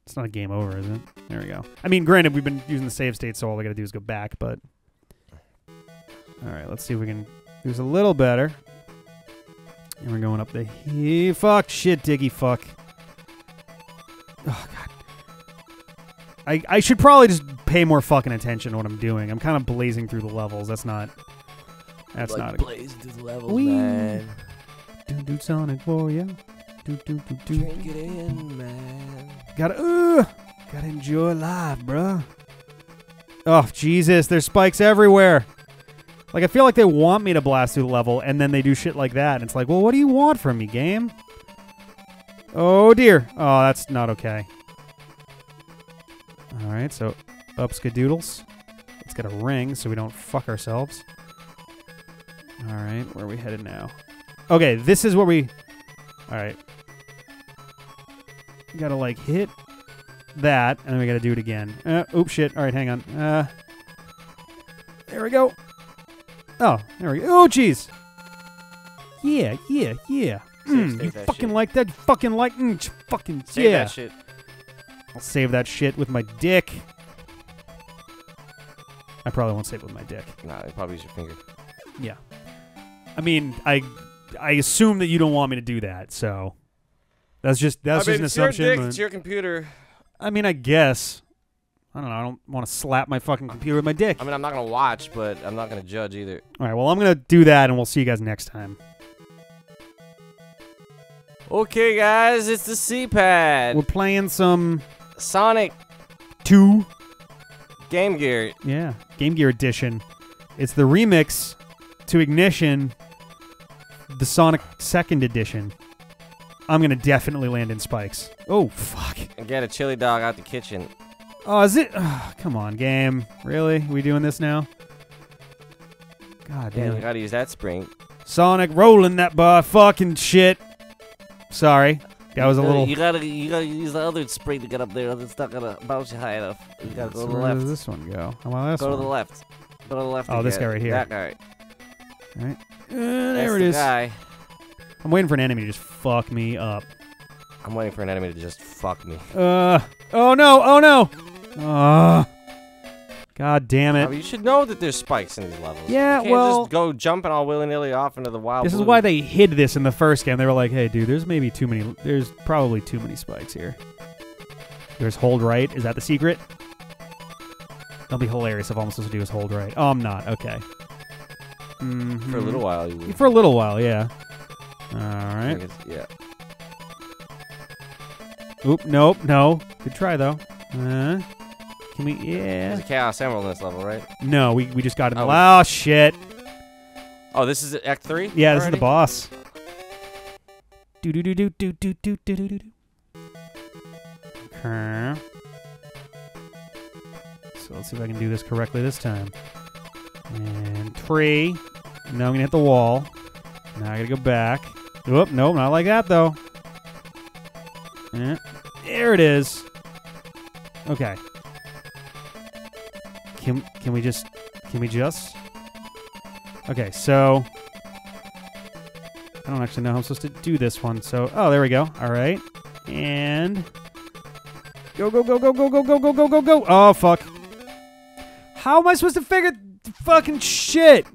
It's not a game over, is it? There we go. I mean, granted, we've been using the save state, so all I gotta do is go back, but... Alright, let's see if we can do this a little better. And we're going up the... He fuck, shit, diggy, fuck. Oh, God. I should probably just pay more fucking attention to what I'm doing. I'm kind of blazing through the levels. That's like not... blazing through the levels, man. Toot Toot Sonic Warrior. Toot Toot Toot Toot. Drink it in, man. Gotta enjoy life, bruh. Oh, Jesus, there's spikes everywhere. Like, I feel like they want me to blast through the level, and then they do shit like that. And it's like, well, what do you want from me, game? Oh, dear. Oh, that's not okay. All right, so up skadoodles. Let's get a ring so we don't fuck ourselves. All right, where are we headed now? Okay, this is where we... All right. Gotta, like, hit that, and then we gotta do it again. Oops, shit. All right, hang on. There we go. Oh, there we go. Oh, jeez. Yeah, yeah, yeah. Mm, you fucking shit. Like that? You fucking like... Mm, fucking... Save yeah. That shit. I'll save that shit with my dick. I probably won't save it with my dick. Nah, you probably use your finger. Yeah. I mean, I assume that you don't want me to do that, so... That's just an assumption. Your dick, it's your computer. I mean, I guess. I don't know. I don't want to slap my fucking computer with my dick. I mean, I'm not going to watch, but I'm not going to judge either. All right, well, I'm going to do that, and we'll see you guys next time. Okay, guys, it's the CPad. We're playing some... Sonic 2. Game Gear. Yeah, Game Gear Edition. It's the remix to Ignition, the Sonic 2nd Edition. I'm going to definitely land in spikes. Oh, fuck. And get a chili dog out the kitchen. Oh, is it? Oh, come on, game. Really? We doing this now? God damn. You got to use that spring. Sonic rolling that bar. Fucking shit. Sorry. That was a little... You gotta use the other spring to get up there. It's not going to bounce you high enough. You got to go to the left. Where does this one go? How about this one? Go to the left. Go to the left. Oh, this guy right here. That guy. All right. There it is. Guy. I'm waiting for an enemy to just fuck me up. I'm waiting for an enemy to just fuck me. Oh no, oh no! God damn it. Oh, you should know that there's spikes in these levels. Yeah, you can't just go jumping all willy-nilly off into the wild. This is why they hid this in the first game. They were like, hey dude, there's maybe too many, there's probably too many spikes here. There's hold right, is that the secret? That'll be hilarious if all I'm supposed to do is hold right. Oh, I'm not, okay. Mm-hmm. For a little while you would. For a little while, yeah. All right. Yeah. Oop, nope, no. Good try, though. Can we... Yeah. There's a Chaos Emerald in this level, right? No, we just got it. Oh, shit. Oh, this is Act 3? Yeah, already? This is the boss. Okay. So let's see if I can do this correctly this time. And 3. Now I'm gonna hit the wall. Now I gotta go back. Oop, nope, not like that though. There it is. Okay. Can we just? Okay, so I don't actually know how I'm supposed to do this one. So, oh, there we go. All right, and go. Oh fuck! How am I supposed to figure the fucking shit?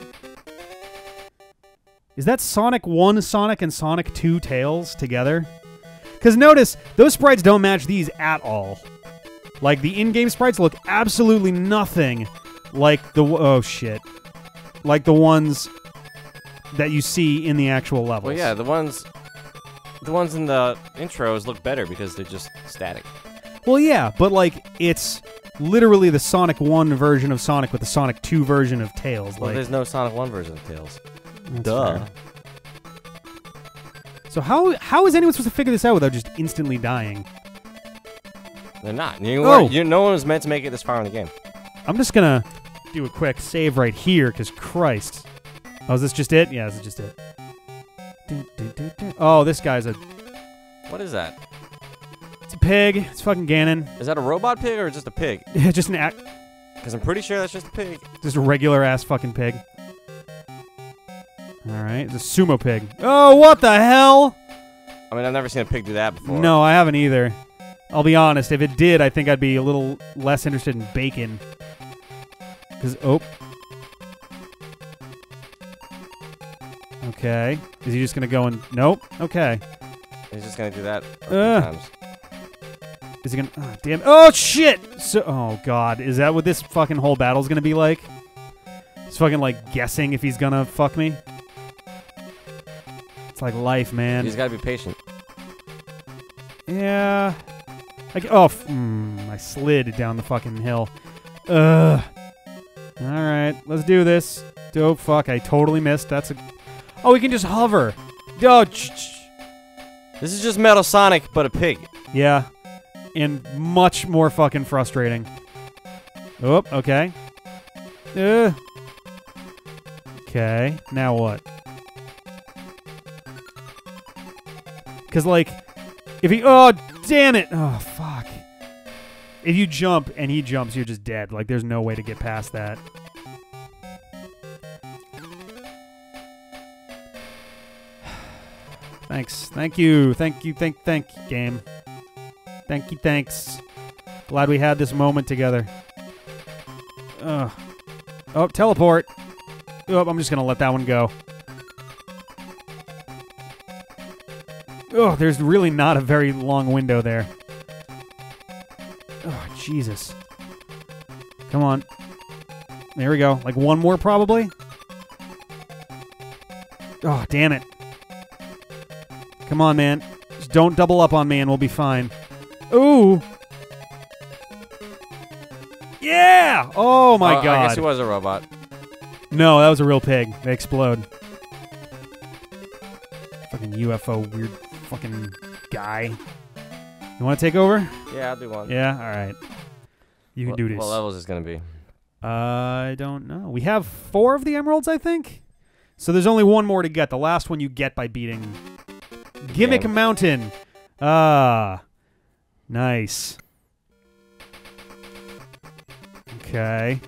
Is that Sonic 1 Sonic and Sonic 2 Tails together? Because notice, those sprites don't match these at all. Like, the in-game sprites look absolutely nothing like the... Oh, shit. Like the ones that you see in the actual levels. Well, yeah, the ones in the intros look better because they're just static. Well, yeah, but, like, it's literally the Sonic 1 version of Sonic with the Sonic 2 version of Tails. Well, like, there's no Sonic 1 version of Tails. That's duh. Fair. So how is anyone supposed to figure this out without just instantly dying? They're not. No one was meant to make it this far in the game. I'm just gonna do a quick save right here, because Christ. Oh, is this just it? Yeah, this is just it. Oh, this guy's a... What is that? It's a pig. It's fucking Ganon. Is that a robot pig or just a pig? Yeah, just an act. Because I'm pretty sure that's just a pig. Just a regular-ass fucking pig. Alright, it's a sumo pig. Oh, what the hell? I mean, I've never seen a pig do that before. No, I haven't either. I'll be honest, if it did, I think I'd be a little less interested in bacon. Because, oh. Okay. Is he just going to go and... Nope. Okay. He's just going to do that a few times. Is he going to... Oh, damn. Oh, shit! So, oh, God. Is that what this fucking whole battle's going to be like? It's fucking, like, guessing if he's going to fuck me? It's like life, man. You just gotta be patient. Yeah. I slid down the fucking hill. Ugh. All right, let's do this. Oh, fuck, I totally missed. That's a... Oh, we can just hover. Oh, this is just Metal Sonic, but a pig. Yeah. And much more fucking frustrating. Oh, okay. Okay, now what? Because, like, if he... Oh, damn it. Oh, fuck. If you jump and he jumps, you're just dead. Like, there's no way to get past that. Thanks. Thank you. Thank you. Thank you, game. Thank you, thanks. Glad we had this moment together. Ugh. Oh, teleport. Oh, I'm just going to let that one go. Oh, there's really not a very long window there. Oh, Jesus. Come on. There we go. Like one more, probably? Oh, damn it. Come on, man. Just don't double up on me and we'll be fine. Ooh! Yeah! Oh, my God. I guess he was a robot. No, that was a real pig. They explode. Fucking UFO weird... Fucking guy. You want to take over? Yeah, I'll do one. Yeah, alright. You can do this. What level is this going to be? I don't know. We have 4 of the emeralds, I think? So there's only one more to get. The last one you get by beating Gimmick Mountain. Ah. Nice. Okay.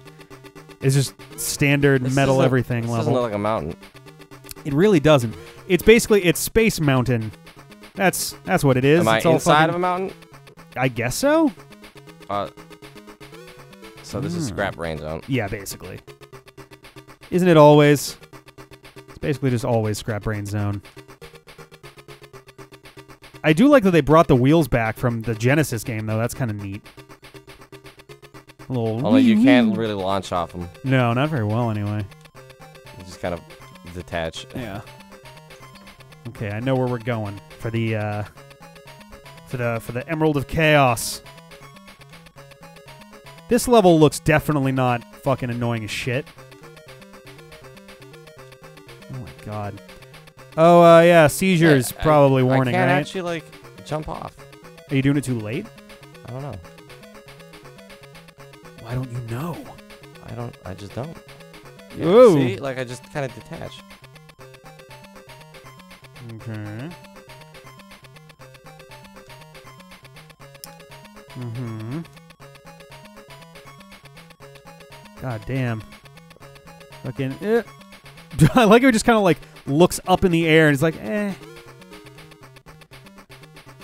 It's just standard metal everything level. This doesn't look like a mountain. It really doesn't. It's basically, it's Space Mountain. That's what it is. Am I inside of a mountain? I guess so. So this is Scrap Brain Zone. Yeah, basically. Isn't it always? It's basically just always Scrap Brain Zone. I do like that they brought the wheels back from the Genesis game, though. That's kind of neat. Although you can't really launch off them. No, not very well, anyway. You just kind of detach. Yeah. Okay, I know where we're going for the Emerald of Chaos. This level looks definitely not fucking annoying as shit. Oh my god. Oh yeah, seizures probably warning, right? I can't actually like jump off. Are you doing it too late? I don't know. Why don't you know? I just don't. Yeah, whoa. See? Like, I just kind of detached. Okay. Mm-hmm. God damn. Fucking, eh. I like how he just kind of, like, looks up in the air and he's like, eh.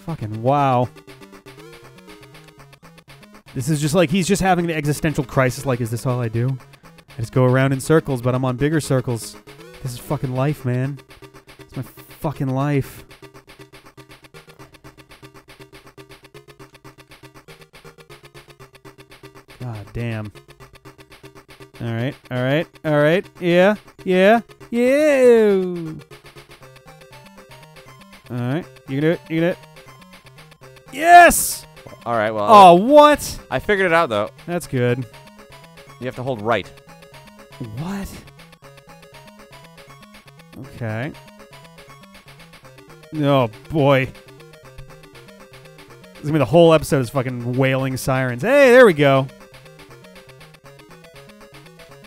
Fucking wow. This is just like, he's just having the existential crisis, like, is this all I do? I just go around in circles, but I'm on bigger circles. This is fucking life, man. It's my fucking life. God damn. Alright, alright, alright. Yeah, yeah, yeah. Alright, you can do it, you can do it. Yes! Alright, well. Oh, what? I figured it out, though. That's good. You have to hold right. What? Okay. Oh, boy. This is going to be the whole episode is fucking wailing sirens. Hey, there we go.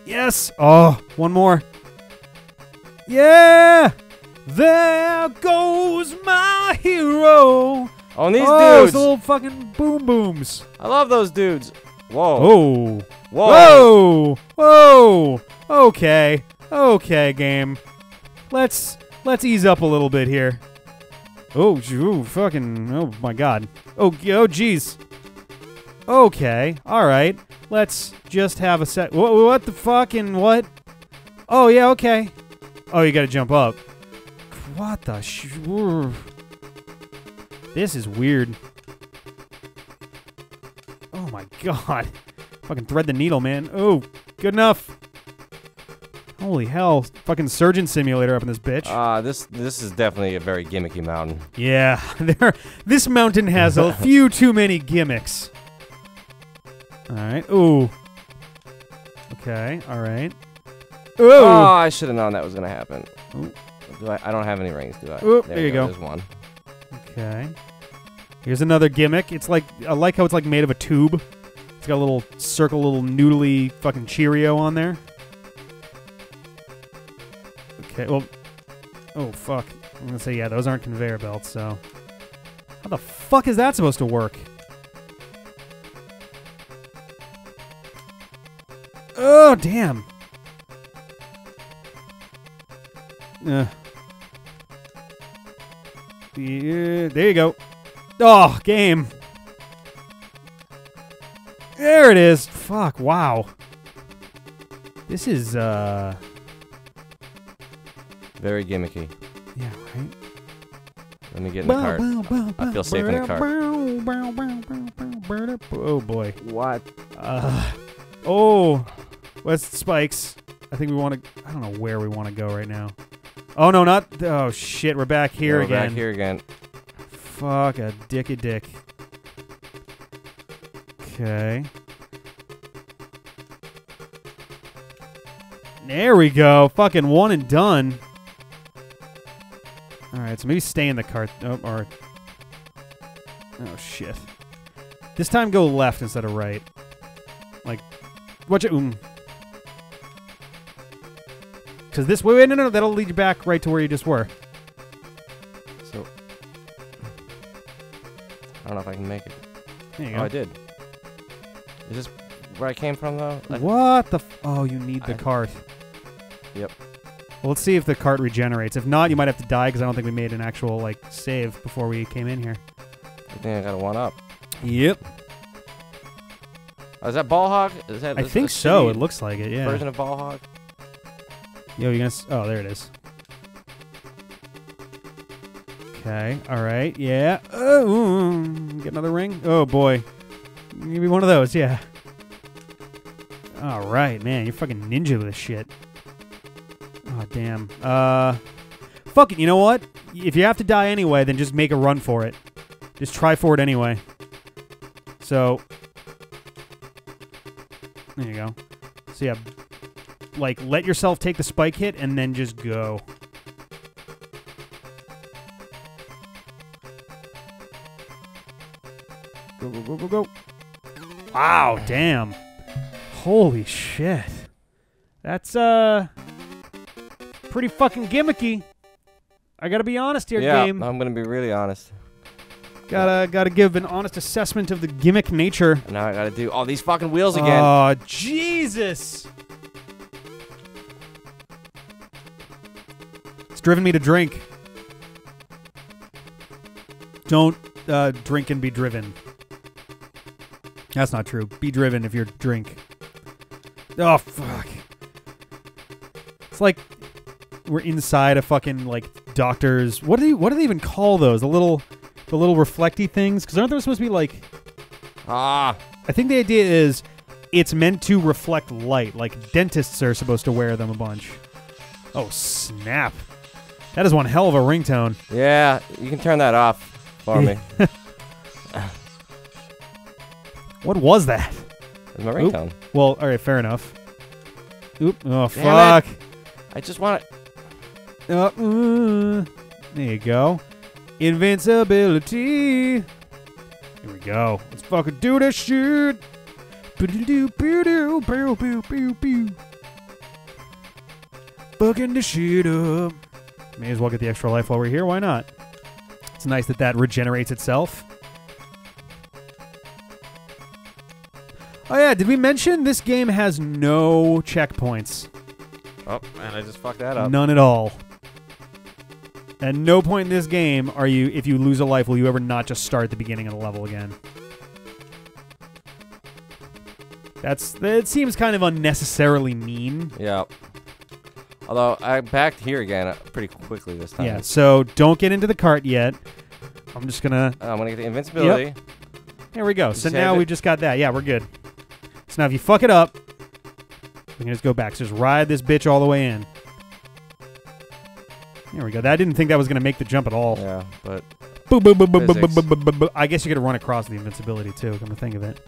Yes! Oh, one more. Yeah! There goes my hero! On these dudes! Those little fucking boom booms. I love those dudes. Whoa. Oh. Whoa. Whoa. Whoa. Okay. Okay, game. Let's ease up a little bit here. Oh, ooh, fucking. Oh my God. Oh, oh, jeez. Okay. All right. Let's just have a sec. What the fucking what? Oh yeah. Okay. Oh, you gotta jump up. What the sh? This is weird. Oh my God. Fucking thread the needle, man. Oh, good enough. Holy hell. Fucking surgeon simulator up in this bitch. This is definitely a very gimmicky mountain. Yeah. This mountain has a few too many gimmicks. Alright. Ooh. Okay. Alright. Ooh. Oh, I should have known that was going to happen. Do I don't have any rings, do I? Ooh, there you go. There's one. Okay. Here's another gimmick. It's like, I like how it's like made of a tube. It's got a little circle, little noodly fucking Cheerio on there. Okay, well, oh fuck. I'm gonna say, yeah, those aren't conveyor belts, so. How the fuck is that supposed to work? Oh, damn. Ugh. Yeah, there you go. Oh, game. There it is. Fuck, wow. This is, very gimmicky. Yeah, right? Let me get in the cart. I feel safe in the cart. Oh, boy. What? Oh. West Spikes. I think we want to... I don't know where we want to go right now. Oh, no, not... Oh, shit. We're back here again. We're back here again. Fuck a dick-a-dick. Okay. There we go. Fucking one and done. All right, so maybe stay in the cart. Oh, or... Oh, shit. This time go left instead of right. Like, watch it. Because this way... Wait, no, no, no. That'll lead you back right to where you just were. So... I don't know if I can make it. There you go. I did. Is this where I came from, though? What the... Oh, you need the cart. Yep. Well, let's see if the cart regenerates. If not, you might have to die, because I don't think we made an actual, like, save before we came in here. I think I got a 1-up. Yep. Oh, is that Ballhawk? Is that... I think so. It looks like it, yeah. Version of Ballhawk? Yo, you gonna... Oh, there it is. Okay. All right. Yeah. Oh, get another ring? Oh, boy. Give me one of those, yeah. Alright, man, you're fucking ninja with this shit. Oh, damn. Fuck it, you know what? If you have to die anyway, then just make a run for it. Just try for it anyway. So. There you go. So, yeah. Like, let yourself take the spike hit and then just go. Go, go, go, go, go. Wow, damn. Holy shit. That's pretty fucking gimmicky. I gotta be honest here, game. Yeah, I'm gonna be really honest. Gotta give an honest assessment of the gimmick nature. Now I gotta do all these fucking wheels again. Oh, Jesus! It's driven me to drink. Don't drink and be driven. That's not true. Be driven if you're drink. Oh, fuck. It's like we're inside a fucking, like, doctor's... What do they even call those? The little reflecty things? Because aren't they supposed to be, like... Ah. I think the idea is it's meant to reflect light. Like, dentists are supposed to wear them a bunch. Oh, snap. That is one hell of a ringtone. Yeah, you can turn that off for me. What was that? It was my ringtone. Well, all right, fair enough. Oop. Oh, damn, fuck. I just want to... There you go. Invincibility. Here we go. Let's fucking do this shit. Fucking this shit up. May as well get the extra life while we're here. Why not? It's nice that that regenerates itself. Oh, yeah. Did we mention this game has no checkpoints? Oh, man. I just fucked that up. None at all. At no point in this game are you, if you lose a life, will you ever not just start at the beginning of the level again. That seems kind of unnecessarily mean. Yeah. Although, I backed here again pretty quickly this time. Yeah, so don't get into the cart yet. I'm just going to... I'm going to get the invincibility. Yep. There we go. So now we've just got that. Yeah, we're good. So now if you fuck it up, we can just go back. So just ride this bitch all the way in. There we go. I didn't think that was going to make the jump at all. Yeah, but... Boop, boop, boop, boop, boop, boop, boop, boop, boop. I guess you got to run across the invincibility, too, come to think of it.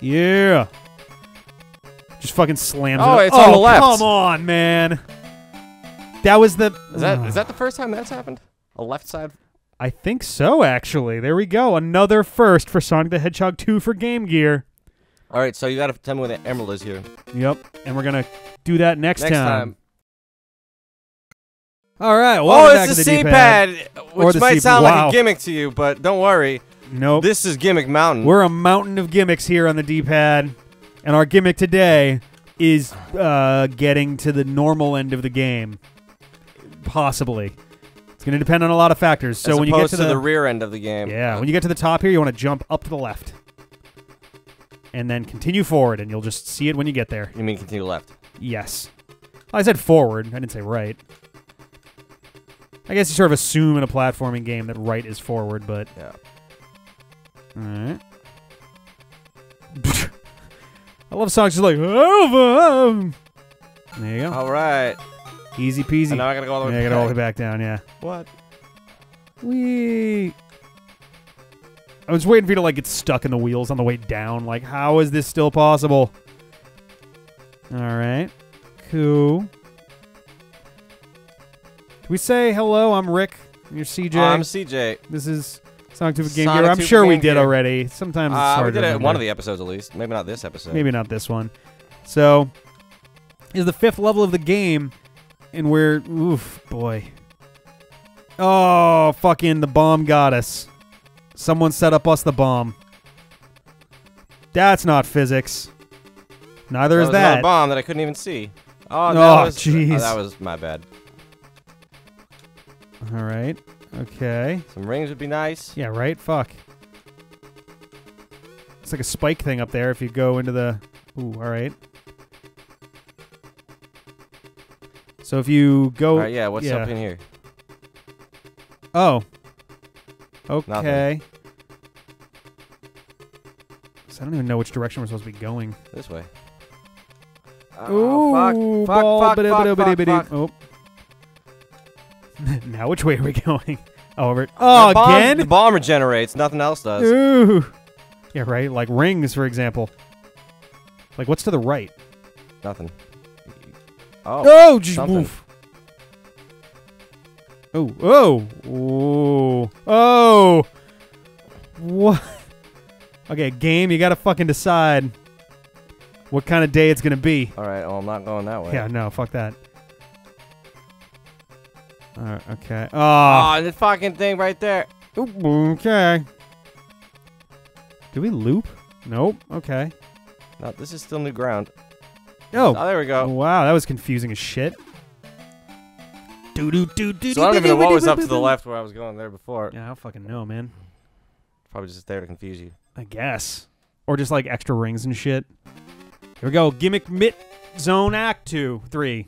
Yeah. Just fucking slams it. Oh, it's on the left. Come on, man. That was the... Is that the first time that's happened? A left side? I think so, actually. There we go. Another first for Sonic the Hedgehog 2 for Game Gear. All right, so you got to tell me where the emerald is here. Yep, and we're going to do that next time. All right. Well, it's the CPad, which might sound like a gimmick to you, but don't worry. Nope. This is Gimmick Mountain. We're a mountain of gimmicks here on the D-pad, and our gimmick today is getting to the normal end of the game, possibly. It's going to depend on a lot of factors. So when you get to the rear end of the game, yeah, when you get to the top here, you want to jump up to the left, and then continue forward, and you'll just see it when you get there. You mean continue left? Yes. Well, I said forward. I didn't say right. I guess you sort of assume in a platforming game that right is forward, but... Yeah. All right. I love songs just like... There you go. All right. Easy peasy. And now I gotta go all the way back. I gotta go all the way back down, yeah. What? Wee. I was waiting for you to, like, get stuck in the wheels on the way down. Like, how is this still possible? All right. Cool. We say hello. I'm Rick. You're CJ. I'm CJ. This is Sonic 2 for Game Gear. I'm sure we did already. Sometimes it's hard. We did it in one of the episodes at least. Maybe not this episode. Maybe not this one. So, this is the fifth level of the game, and we're oof boy. Oh fucking the bomb got us. Someone set up us the bomb. That's not physics. Neither is that. That was a bomb that I couldn't even see. Oh jeez. Oh, that was my bad. All right. Okay. Some rings would be nice. Yeah, right? Fuck. It's like a spike thing up there if you go into the... Ooh, all right. So if you go... All right, yeah, what's up in here? Oh. Okay. Nothing. So I don't even know which direction we're supposed to be going. This way. Oh, ooh, fuck. Oh. Now, which way are we going? Oh, over. Oh, again? The bomb regenerates. Nothing else does. Ooh. Yeah, right? Like rings, for example. Like, what's to the right? Nothing. Oh. Oh, just move. Oh. Oh. Oh. Oh. What? Okay, game, you gotta fucking decide. what kind of day it's going to be. All right, well, I'm not going that way. Yeah, no, fuck that. All right, okay. Oh, oh, this fucking thing right there. Okay. Do we loop? Nope. Okay. No, this is still new ground. No. Oh, there we go. Wow, that was confusing as shit. So I don't even know what was up to the left where I was going there before. Yeah, I don't fucking know, man. Probably just there to confuse you. I guess. Or just like extra rings and shit. Here we go. Gimmick Mountain Zone Act 2, 3.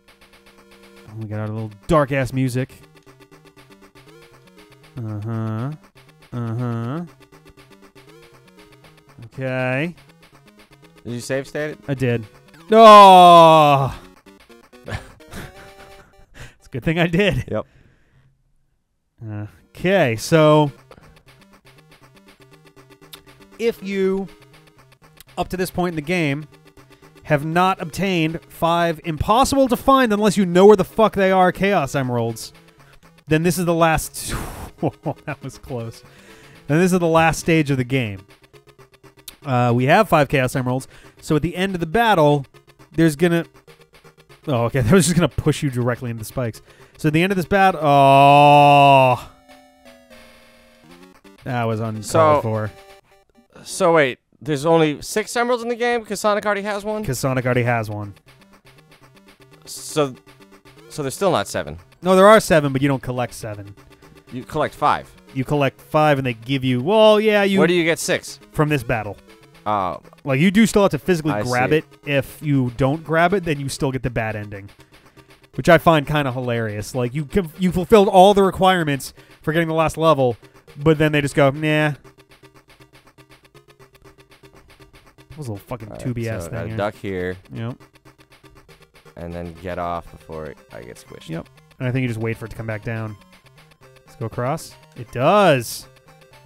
Oh, we got our little dark ass music. Uh-huh. Uh-huh. Okay. Did you save state it? I did. Oh! It's a good thing I did. Yep. Okay, so if you, up to this point in the game, have not obtained 5 impossible to find unless you know where the fuck they are Chaos Emeralds, then this is the last... Whoa, that was close. Then this is the last stage of the game. We have 5 Chaos Emeralds, so at the end of the battle, there's gonna... Oh, okay, that was just gonna push you directly into the spikes. So at the end of this battle... Oh! That was uncalled for. So wait, there's only 6 emeralds in the game because Sonic already has one? Because Sonic already has one. So there's still not 7? No, there are 7, but you don't collect 7. You collect 5. You collect 5 and they give you... Well, yeah, you... Where do you get 6? From this battle. Like, you do still have to physically grab it. If you don't grab it, then you still get the bad ending. Which I find kind of hilarious. Like, you fulfilled all the requirements for getting the last level, but then they just go, nah. That was a little fucking two BS thing. Here. Duck here. Yep. And then get off before I get squished. Yep. And I think you just wait for it to come back down. Let's go across. It does.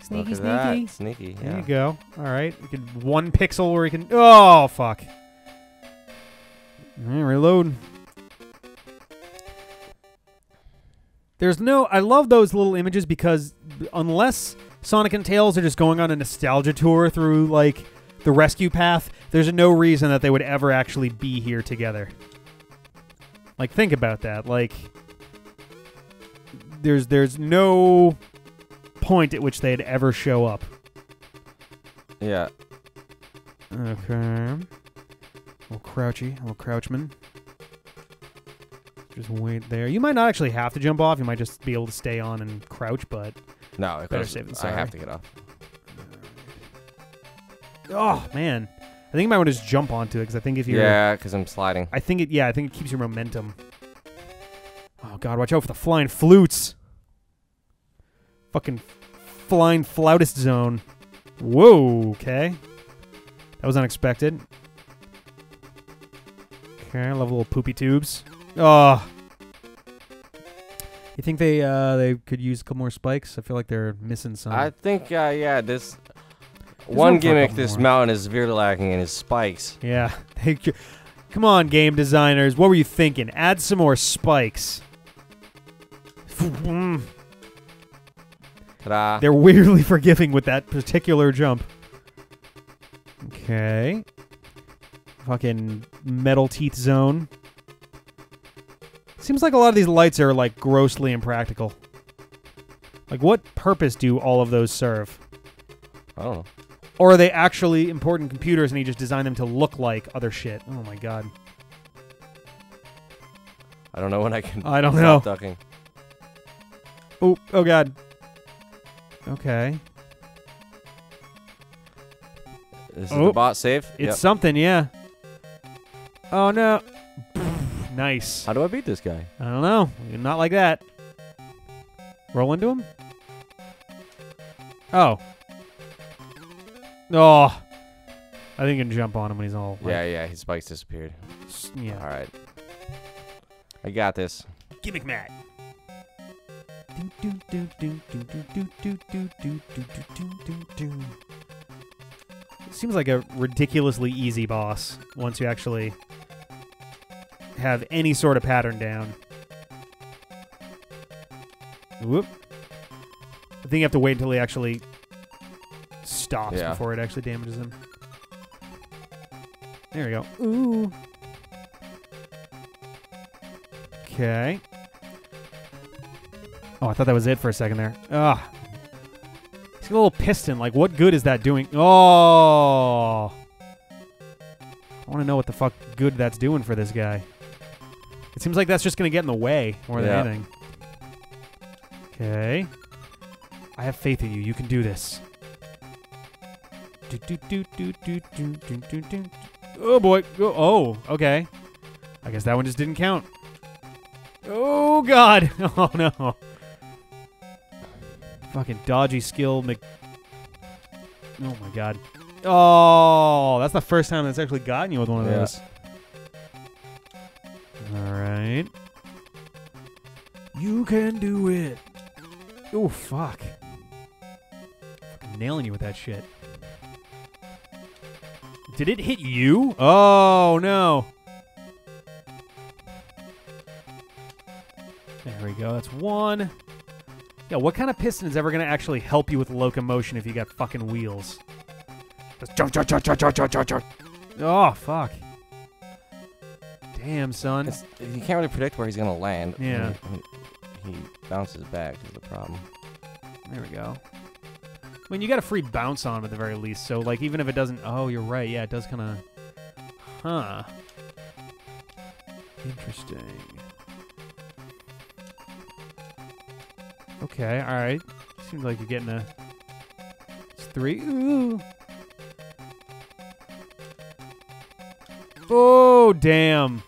Sneaky, sneaky. That. Sneaky, yeah. There you go. All right. We can 1 pixel where you can... Oh, fuck. All right, reload. There's no... I love those little images because unless Sonic and Tails are just going on a nostalgia tour through, like, the rescue path, there's no reason that they would ever actually be here together. Like, think about that. Like... There's no point at which they'd ever show up. Yeah. Okay. A little crouchy, a little crouchman. Just wait there. You might not actually have to jump off. You might just be able to stay on and crouch, but no, better safe than sorry. I have to get off. Oh man, I think you might want to just jump onto it because I think if you because I'm sliding. I think it I think it keeps your momentum. Oh, God, watch out for the flying flutes. Fucking flying flautist zone. Whoa, okay. That was unexpected. Okay, I love little poopy tubes. Oh. You think they could use a couple more spikes? I feel like they're missing some. I think, yeah, this... One gimmick this mountain is severely lacking in is spikes. Yeah. Come on, game designers. What were you thinking? Add some more spikes. Ta-da. They're weirdly forgiving with that particular jump. Okay. Fucking metal teeth zone. Seems like a lot of these lights are, like, grossly impractical. Like, what purpose do all of those serve? I don't know. Or are they actually important computers and he just designed them to look like other shit? Oh my god. I don't know when I can stop ducking. Oh, oh god. Okay. Is it the bot save? It's something, yeah. Oh no. Nice. How do I beat this guy? I don't know. Not like that. Roll into him? Oh. Oh, I think you can jump on him when he's all... Like, yeah, his spikes disappeared. Yeah. All right. I got this. Gimmick Matt. Seems like a ridiculously easy boss once you actually have any sort of pattern down. Whoop. I think you have to wait until he actually... stops before it actually damages him. There we go. Ooh. Okay. Oh, I thought that was it for a second there. Ugh. It's a little piston. Like, what good is that doing? Oh. I want to know what the fuck good that's doing for this guy. It seems like that's just going to get in the way more than anything. Okay. I have faith in you. You can do this. Oh, boy. Oh, okay. I guess that one just didn't count. Oh, God. Oh, no. Fucking dodgy skill. Oh, my God. Oh, that's the first time that's actually gotten you with one of those. All right. You can do it. Oh, fuck. Fucking nailing you with that shit. Did it hit you? Oh, no. There we go. That's one. Yeah, what kind of piston is ever going to actually help you with locomotion if you got fucking wheels? Just jump. Oh, fuck. Damn, son. You can't really predict where he's going to land. Yeah. He bounces back is the problem. There we go. I mean, you got a free bounce on him at the very least, so, like, even if it doesn't... Oh, you're right. Yeah, it does kind of... Huh. Interesting. Okay, all right. Seems like you're getting a... It's three. Ooh. Oh, damn.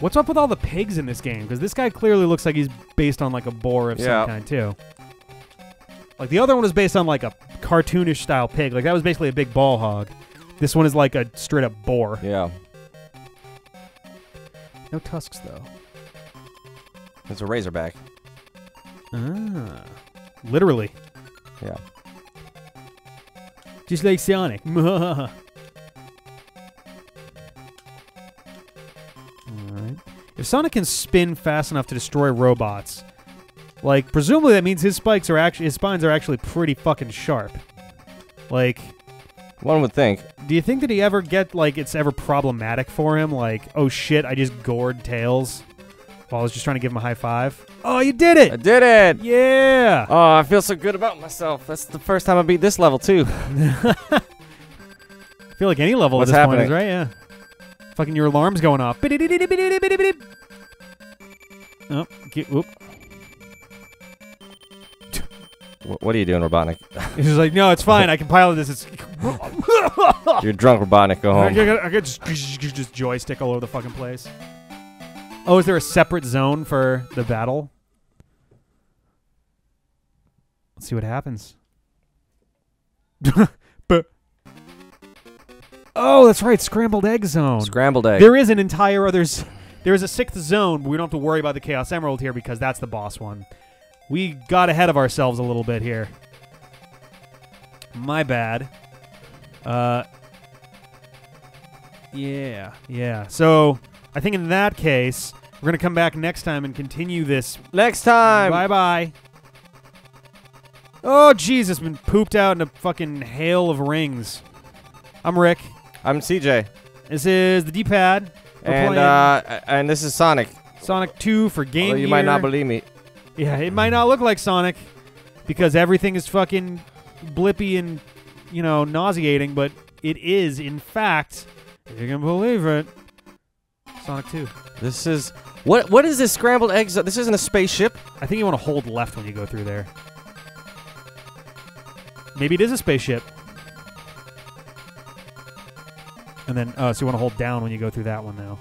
What's up with all the pigs in this game? Because this guy clearly looks like he's based on, like, a boar of some kind, too. Like, the other one was based on, like, a cartoonish-style pig. Like, that was basically a big ball hog. This one is, like, a straight-up boar. Yeah. No tusks, though. It's a razorback. Ah. Literally. Yeah. Just like Sonic. All right. If Sonic can spin fast enough to destroy robots... Like, presumably that means his spikes are actually, his spines are actually pretty fucking sharp. Like... One would think. Do you think that he ever get, like, it's ever problematic for him? Like, oh shit, I just gored Tails while I was just trying to give him a high five. Oh, you did it! I did it! Yeah! Oh, I feel so good about myself. That's the first time I beat this level, too. I feel like any level at this point is, right? Yeah. Fucking your alarm's going off. Oh, whoop. What are you doing, Robotnik? He's just like, no, it's fine. I can pilot this. It's You're drunk, Robotnik. Go home. I could just joystick all over the fucking place. Oh, is there a separate zone for the battle? Let's see what happens. Oh, that's right. Scrambled egg zone. Scrambled egg. There is an entire other... There is a sixth zone, but we don't have to worry about the Chaos Emerald here because that's the boss one. We got ahead of ourselves a little bit here. My bad. Yeah. So, I think in that case, we're going to come back next time and continue this. Next time! Bye-bye. Oh, Jesus, been pooped out in a fucking hail of rings. I'm Rick. I'm CJ. This is the D-pad. And this is Sonic. Sonic 2 for Game Gear. Although you might not believe me. Yeah, it might not look like Sonic because everything is fucking blippy and, you know, nauseating, but it is, in fact, if you can believe it, Sonic 2. This is... What is this scrambled egg zone? This isn't a spaceship. I think you want to hold left when you go through there. Maybe it is a spaceship. And then, so you want to hold down when you go through that one now.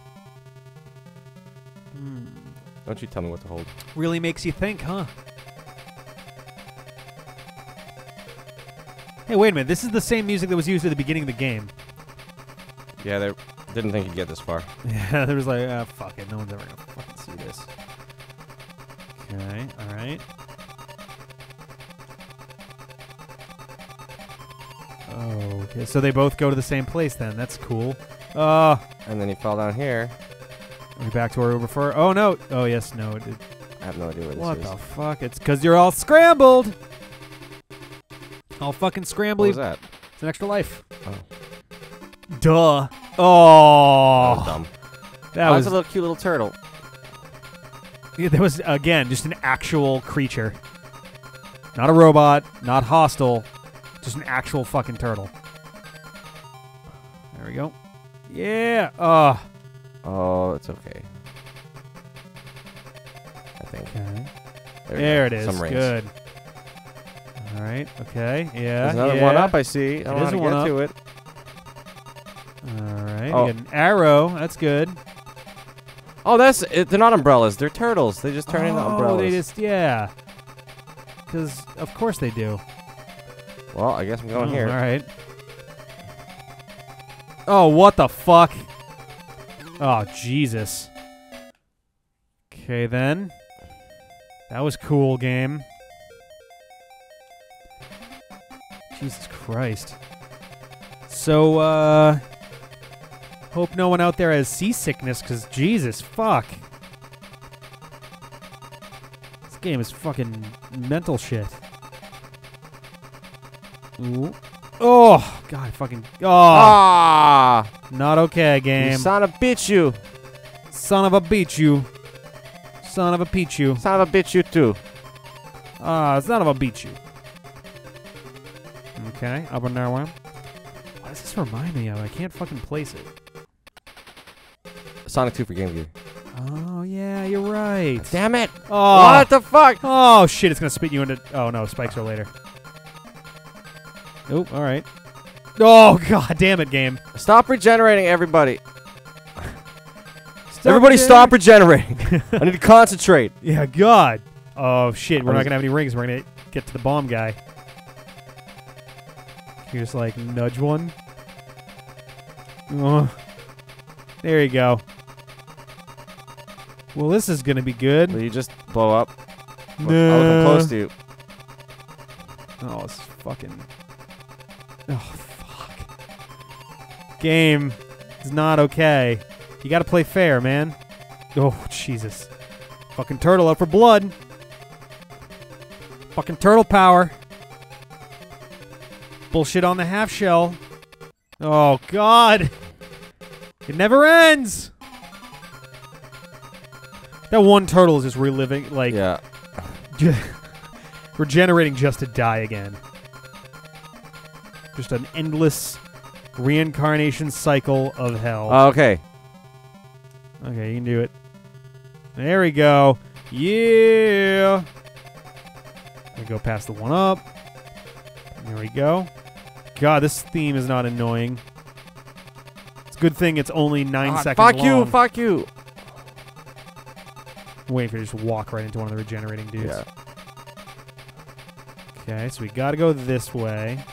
Don't you tell me what to hold. Really makes you think, huh? Hey, wait a minute. This is the same music that was used at the beginning of the game. Yeah, they didn't think you'd get this far. Yeah, there was like, ah, fuck it. No one's ever going to fucking see this. Okay, all right. Oh, okay. So they both go to the same place then. That's cool. And then you fall down here. Are we back to where we were before? Oh, no. Oh, yes, no. It I have no idea where this is. What the fuck? It's because you're all scrambled. All fucking scrambly. What was that? It's an extra life. Oh. Duh. Oh. That was dumb. That was a little cute little turtle. Yeah, that was, again, just an actual creature. Not a robot, not hostile, just an actual fucking turtle. There we go. Yeah. Oh, it's okay. I think. Okay. There it is. Some rings. Good. All right. Okay. Yeah. There's another one up, I see. I don't want to get to it. All right. Oh. We got an arrow. That's good. Oh, that's it. They're not umbrellas. They're turtles. They just turn into umbrellas. Oh, they just, yeah. Because, of course, they do. Well, I guess I'm going here. All right. Oh, what the fuck? Oh, Jesus. Okay, then. That was cool, game. Jesus Christ. So, hope no one out there has seasickness, because Jesus, fuck. This game is fucking mental shit. Ooh. Oh, God, fucking... Oh. Ah! Not okay, game. You son of a bitch, you. Son of a bitch, you. Son of a peach, you. Son of a bitch, you, too. Ah, son of a bitch, you. Okay, up and down one. What does this remind me of? I can't fucking place it. Sonic 2 for Game Gear. Oh, yeah, you're right. Damn it. Oh. What the fuck? Oh, shit, it's going to spit you into... Oh, no, spikes are later. Oh, all right. Oh, God damn it, game. Stop regenerating, everybody. Stop stop regenerating. I need to concentrate. Yeah, God. Oh, shit. We're not going to have any rings. We're going to get to the bomb guy. You just, like, nudge one. Oh. There you go. Well, this is going to be good. Will you just blow up? No. I'll come close to you. Oh, it's fucking... Oh, fuck. Game is not okay. You gotta play fair, man. Oh, Jesus. Fucking turtle up for blood. Fucking turtle power. Bullshit on the half shell. Oh, God. It never ends. That one turtle is just reliving, like... Yeah. Regenerating just to die again. Just an endless reincarnation cycle of hell. Okay. Okay, you can do it. There we go. Yeah. We go past the one up. There we go. God, this theme is not annoying. It's a good thing it's only 9 seconds long. Fuck you, I'm waiting for you to just walk right into one of the regenerating dudes. Yeah. Okay, so we gotta go this way.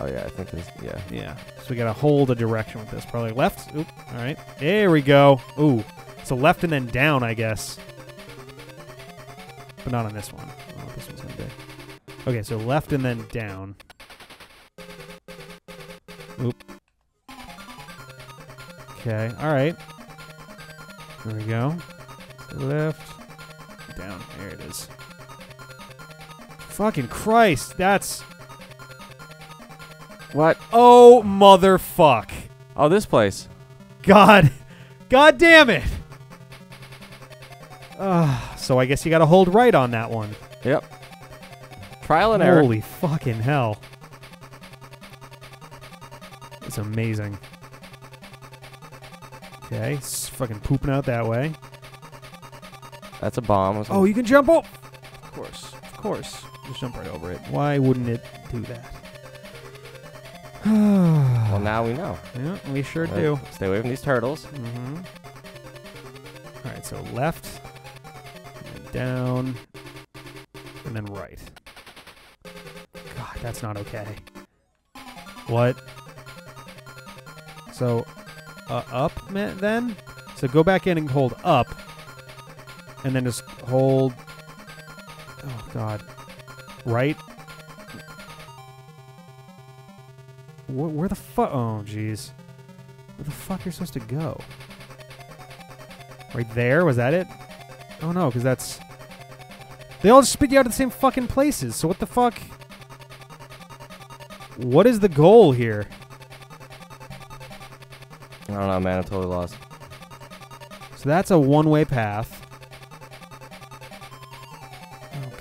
Oh, yeah, I think this, yeah. Yeah, so we got to hold a direction with this. Probably left. Oop, all right. There we go. Ooh, so left and then down, I guess. But not on this one. I don't know what this one's going to be. Okay, so left and then down. Oop. Okay, all right. There we go. Left. Down. There it is. Fucking Christ, that's... What? Oh, motherfuck. Oh, this place. God. God damn it. So I guess you gotta hold right on that one. Yep. Trial and error. Holy fucking hell. It's amazing. Okay. It's fucking pooping out that way. That's a bomb. Oh, you can jump up. Of course. Of course. Just jump right over it. Why wouldn't it do that? Well, now we know. Yeah, we sure do. Stay away from these turtles. Mm-hmm. All right, so left, and down, and then right. God, that's not okay. What? So, up then? So go back in and hold up, and then just hold, oh, God, right? Where the fuck? Oh, jeez. Where the fuck are you supposed to go? Right there? Was that it? Oh, no, because that's... They all just spit you out of the same fucking places, so what the fuck? What is the goal here? I don't know, man. I'm totally lost. So that's a one-way path.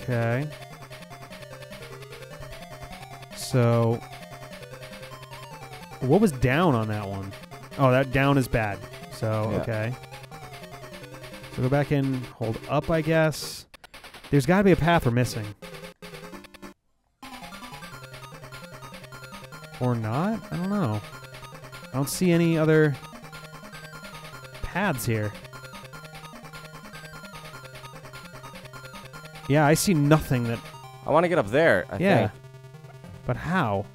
Okay. So... what was down on that one? Oh, that down is bad. So, yeah. Okay. So go back in, hold up, I guess. There's got to be a path we're missing. Or not? I don't know. I don't see any other paths here. Yeah, I see nothing that... I want to get up there, I think. But how?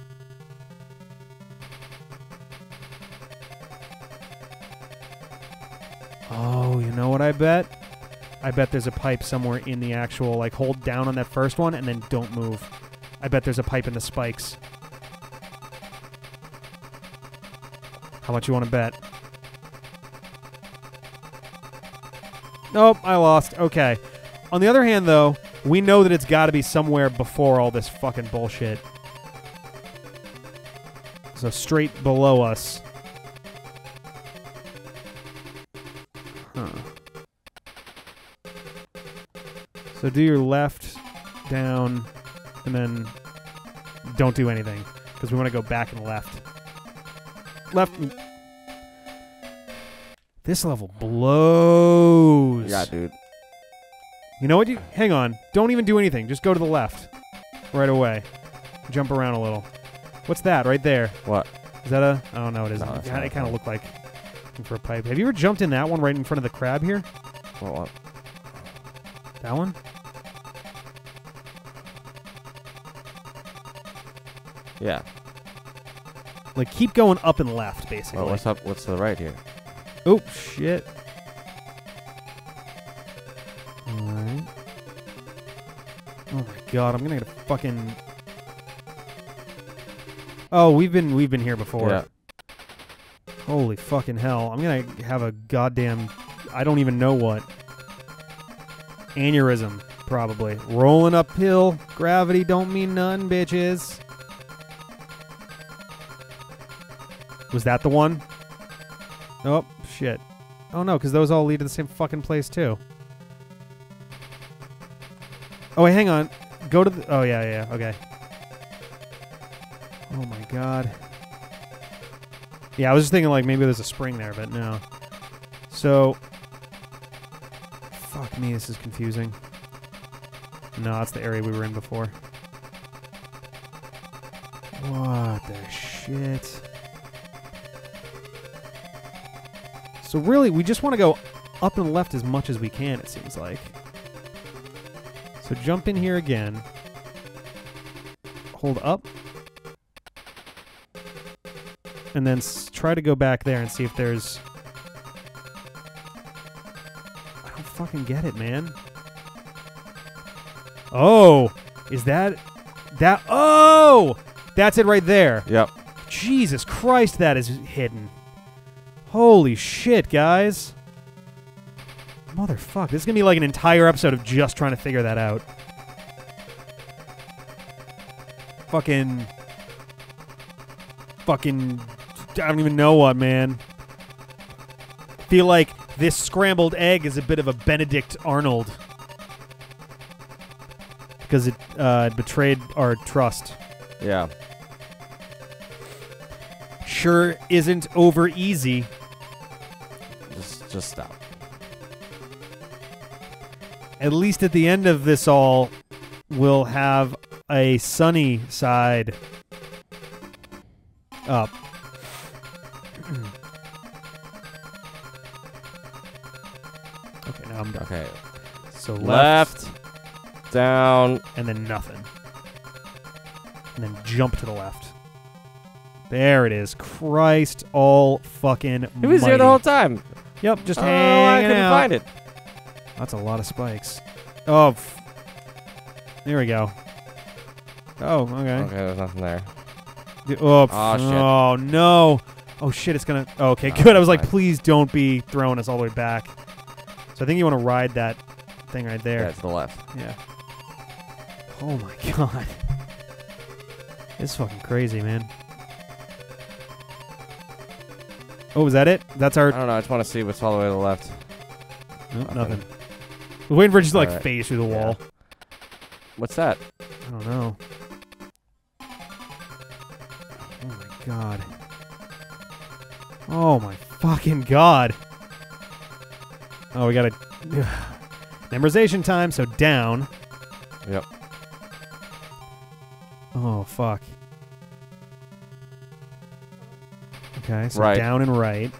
Oh, you know what I bet? I bet there's a pipe somewhere in the actual, like, hold down on that first one and then don't move. I bet there's a pipe in the spikes. How much you want to bet? Nope, I lost. Okay. On the other hand, though, we know that it's got to be somewhere before all this fucking bullshit. So straight below us. Huh. So do your left, down, and then don't do anything, because we want to go back and left. Left. This level blows. Yeah, dude. You know what? Hang on. Don't even do anything. Just go to the left right away. Jump around a little. What's that right there? What? Is that a... I don't know what it is. No, it kind of looked like for a pipe. Have you ever jumped in that one right in front of the crab here? What? That one? Yeah. Like, keep going up and left, basically. Oh, what's up? What's to the right here? Oh, shit. All right. Oh, my God. I'm going to get a fucking... Oh, we've been here before. Yeah. Holy fucking hell. I'm going to have a goddamn... I don't even know what. Aneurysm, probably. Rolling uphill. Gravity don't mean nothing, bitches. Was that the one? Oh, shit. Oh, no, because those all lead to the same fucking place, too. Oh, wait, hang on. Go to the... Oh, yeah, okay. Oh, my God. Yeah, I was just thinking, like, maybe there's a spring there, but no. So... Fuck me, this is confusing. No, that's the area we were in before. What the shit... So really, we just want to go up and left as much as we can, it seems like. So jump in here again. Hold up. And then try to go back there and see if there's... I don't fucking get it, man. Oh! Is that... that... Oh! That's it right there. Yep. Jesus Christ, that is hidden. Holy shit, guys. Motherfuck. This is going to be like an entire episode of just trying to figure that out. Fucking... I don't even know what, man. I feel like this scrambled egg is a bit of a Benedict Arnold. Because it betrayed our trust. Yeah. Sure isn't over easy. Just stop. At least at the end of this all, we'll have a sunny side up. Okay, now I'm done. Okay. So left, down, and then nothing. And then jump to the left. There it is. Christ all fucking mighty. It was here the whole time. Yep, just hanging out. I couldn't find it. That's a lot of spikes. Oh. There we go. Oh, okay. Okay, there's nothing there. Oh, shit. Oh, no. Oh, shit, it's going to... Oh, okay, good. I was like, please don't be throwing us all the way back. So I think you want to ride that thing right there. Yeah, it's the left. Yeah. Oh, my God. It's fucking crazy, man. Oh, is that it? That's our... I don't know. I just want to see what's all the way to the left. Nope, nothing. We're waiting for it just to, like, phase through the wall. What's that? I don't know. Oh, my God. Oh, my fucking God. Oh, we got to... Memorization time, so down. Yep. Oh, fuck. Okay, so down and right.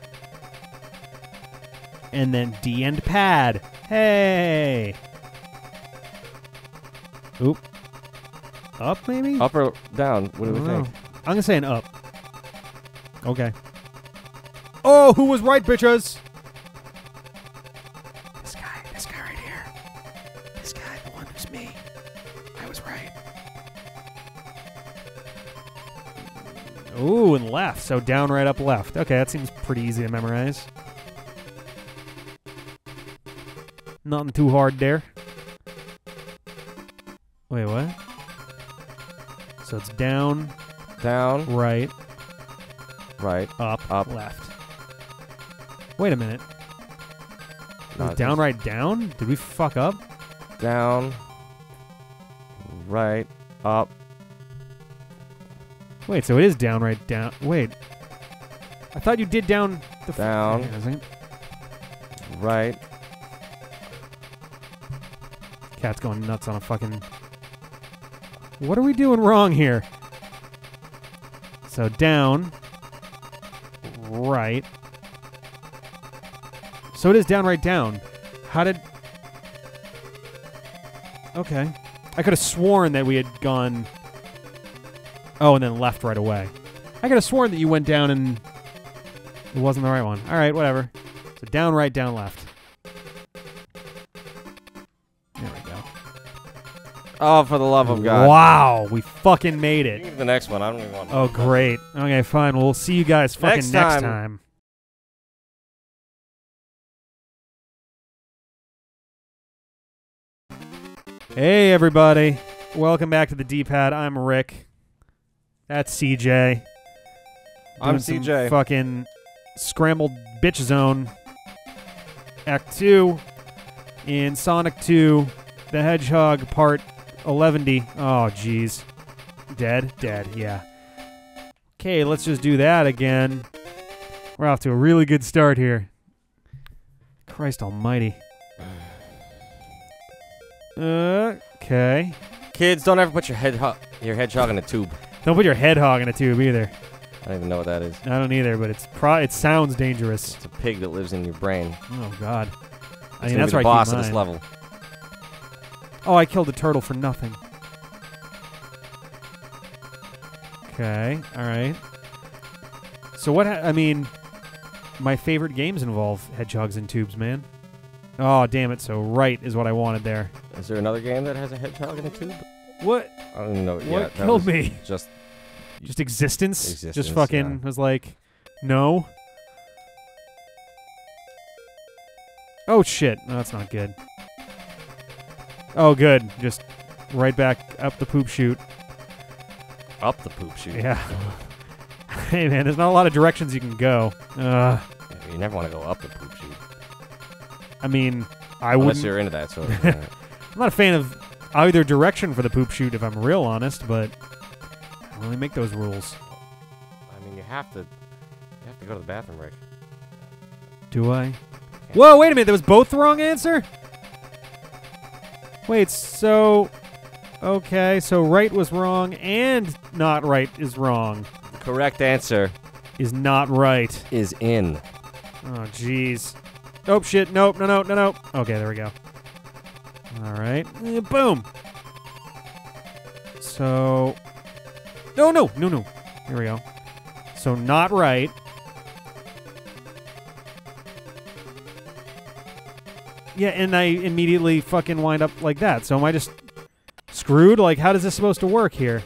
And then D and pad. Hey! Oop. Up, maybe? Up or down? What do we think? I'm going to say an up. Okay. Oh, who was right, bitches? This guy right here. This guy, the one who's me. I was right. Ooh, and left. So down, right, up, left. Okay, that seems pretty easy to memorize. Nothing too hard there. Wait, what? So it's down. Down. Right. Right. Up. Up. Left. Wait a minute. Down, right, down? Did we fuck up? Down. Right. Up. Wait, so it is down, right, down. Wait. I thought you did down the... Down. Right. Cat's going nuts on a fucking... What are we doing wrong here? So down. Right. So it is down, right, down. How did... Okay. I could have sworn that we had gone... Oh, and then left right away. I could have sworn that you went down and... It wasn't the right one. All right, whatever. So down, right, down, left. There we go. Oh, for the love of God. Wow, we fucking made it. You can do the next one. I don't even want to. Oh, great. Okay, fine. We'll see you guys fucking next time. Hey everybody, welcome back to the D-Pad. I'm Rick. That's CJ. I'm CJ. Fucking Scrambled Bitch Zone. Act 2 in Sonic 2, the Hedgehog Part 110. Oh, jeez. Dead, yeah. Okay, let's just do that again. We're off to a really good start here. Christ almighty. Okay. Kids, don't ever put your hedgehog in a tube. Don't put your hedgehog in a tube either. I don't even know what that is. I don't either, but it sounds dangerous. It's a pig that lives in your brain. Oh God. I mean, that's right. Boss of this level. Oh, I killed a turtle for nothing. Okay. All right. So what? I mean, my favorite games involve hedgehogs in tubes, man. Oh, damn it. So right is what I wanted there. Is there another game that has a hedgehog in a tube? What? I don't even know. What killed me? Just existence? Just fucking was like, no. Oh, shit. No, that's not good. Oh, good. Just right back up the poop chute. Up the poop chute? Yeah. Hey, man, there's not a lot of directions you can go. Yeah, you never want to go up the poop chute. I mean, I wouldn't... Unless you're into that sort of thing. I'm not a fan of either direction for the poop chute, if I'm real honest, but I don't really make those rules. I mean, you have to go to the bathroom, Rick. Do I? Whoa, wait a minute, that was both the wrong answer? Wait, so... Okay, so right was wrong and not right is wrong. The correct answer... Is not right. Is in. Oh, jeez. Oh, shit. Nope. No. Okay, there we go. All right. Boom. So. No. Here we go. So, not right. Yeah, and I immediately fucking wind up like that. So, am I just screwed? Like, how is this supposed to work here?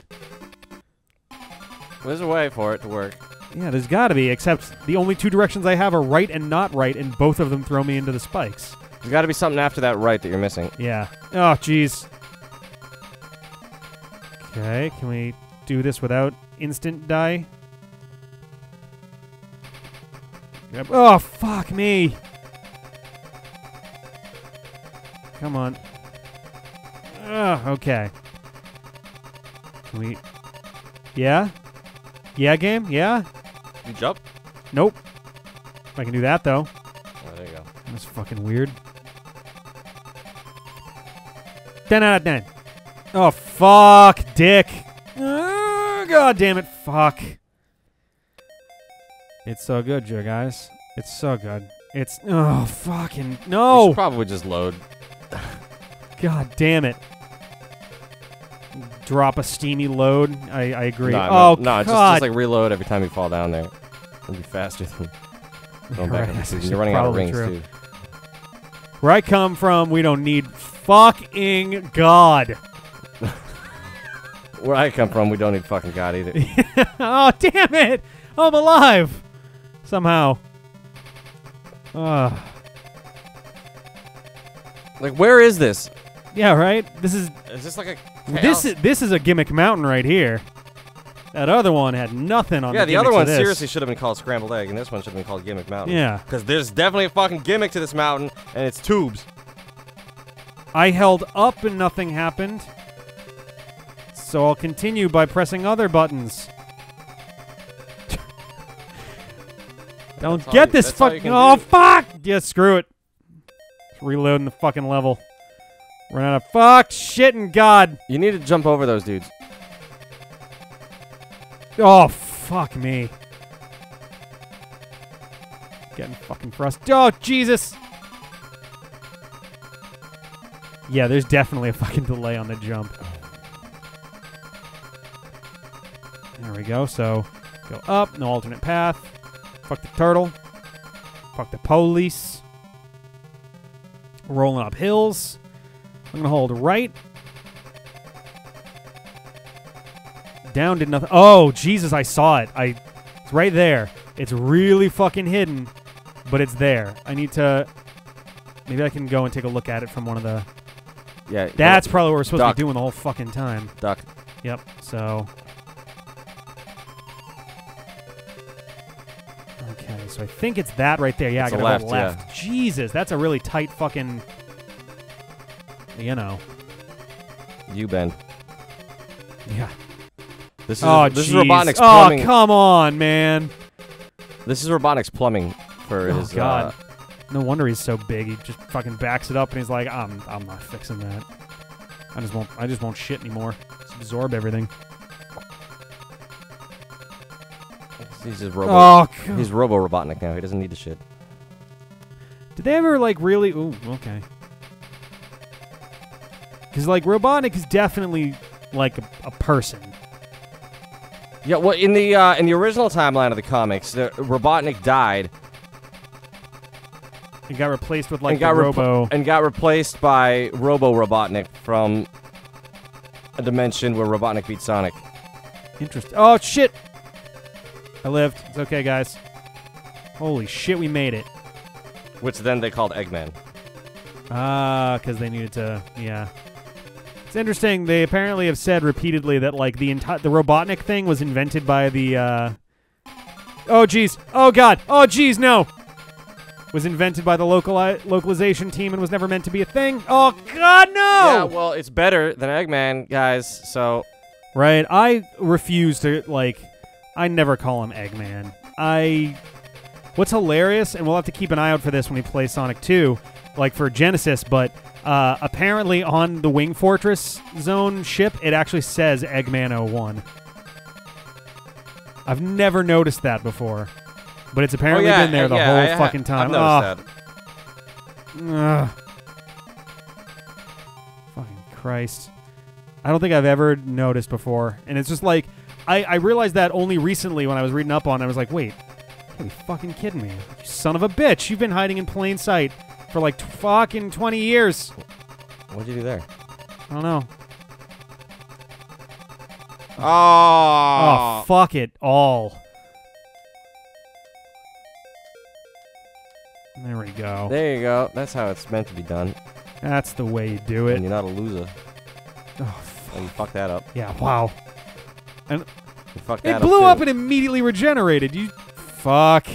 There's a way for it to work. Yeah, there's got to be, except the only two directions I have are right and not right, and both of them throw me into the spikes. There's got to be something after that right that you're missing. Yeah. Oh, jeez. Okay, can we do this without instant die? Yep. Oh, fuck me. Come on. Ugh, okay. Can we... Yeah? Yeah, game? Yeah? Can you jump? Nope. I can do that, though. Oh, there you go. That's fucking weird. 10 out of 10. Oh, fuck, dick. Oh, God damn it, fuck. It's so good, you guys. It's so good. It's... Oh, fucking... No! You should probably just load. God damn it. Drop a steamy load. I agree. Nah, oh, God. Just like reload every time you fall down there. It'll be faster than going back in the season. You're running out of rings, too. Where I come from, we don't need fucking God. Where I come from, we don't need fucking God either. Oh, damn it. I'm alive. Somehow. Ugh. Like, where is this? Yeah, right? This is... Is this like a... This is a Gimmick Mountain right here. That other one had nothing on the other one seriously should have been called Scrambled Egg, and this one should have been called Gimmick Mountain. Yeah. Because there's definitely a fucking gimmick to this mountain, and it's tubes. I held up and nothing happened. So I'll continue by pressing other buttons. Don't get this fucking... Oh, fuck! Yeah, screw it. Reloading the fucking level. Run out of fuck, shit, and God. You need to jump over those dudes. Oh, fuck me. Getting fucking frustrated. Oh, Jesus. Yeah, there's definitely a fucking delay on the jump. There we go. So, go up, no alternate path. Fuck the turtle. Fuck the police. Rolling up hills. I'm gonna hold right. Down did nothing. Oh, Jesus, I saw it. It's right there. It's really fucking hidden, but it's there. I need to... Maybe I can go and take a look at it from one of the... Yeah. That's probably what we're supposed to be doing the whole fucking time. Duck. Yep, so... Okay, so I think it's that right there. Yeah, it's I gotta go left. Yeah. Jesus, that's a really tight fucking... You know. You bend. Yeah. This is this is Robotnik's plumbing. Oh, come on, man. This is Robotnik's plumbing for his God. No wonder he's so big. He just fucking backs it up and he's like, I'm not fixing that. I just won't shit anymore. Just absorb everything. He's just he's Robo Robotnik now. He doesn't need the shit. Did they ever like really okay. Because, like, Robotnik is definitely, like, a person. Yeah, well, in the original timeline of the comics, Robotnik died. And got replaced with, like, Robo. And got replaced by Robo Robotnik from a dimension where Robotnik beat Sonic. Interesting. Oh, shit! I lived. It's okay, guys. Holy shit, we made it. Which then they called Eggman. Ah, because they needed to, yeah. It's interesting. They apparently have said repeatedly that like the Robotnik thing was invented by the oh geez, oh god, oh geez, no, was invented by the localization team and was never meant to be a thing. Oh god, no. Yeah, well, it's better than Eggman, guys. So, right, I refuse to like. I never call him Eggman. What's hilarious, and we'll have to keep an eye out for this when we play Sonic 2, like for Genesis, but. Apparently on the Wing Fortress Zone ship, it actually says Eggman 01. I've never noticed that before, but it's apparently been there the whole fucking time. I've noticed that. Fucking Christ. I don't think I've ever noticed before. And it's just like, I realized that only recently when I was reading up on it. I was like, wait, are you fucking kidding me? You son of a bitch, you've been hiding in plain sight. For like fucking 20 years. What'd you do there? I don't know. Oh, fuck it all. There we go. There you go. That's how it's meant to be done. That's the way you do it. And you're not a loser. Oh, fuck. You fucked that up. Yeah, wow. And you fucked that up. It blew up and immediately regenerated. You fuck.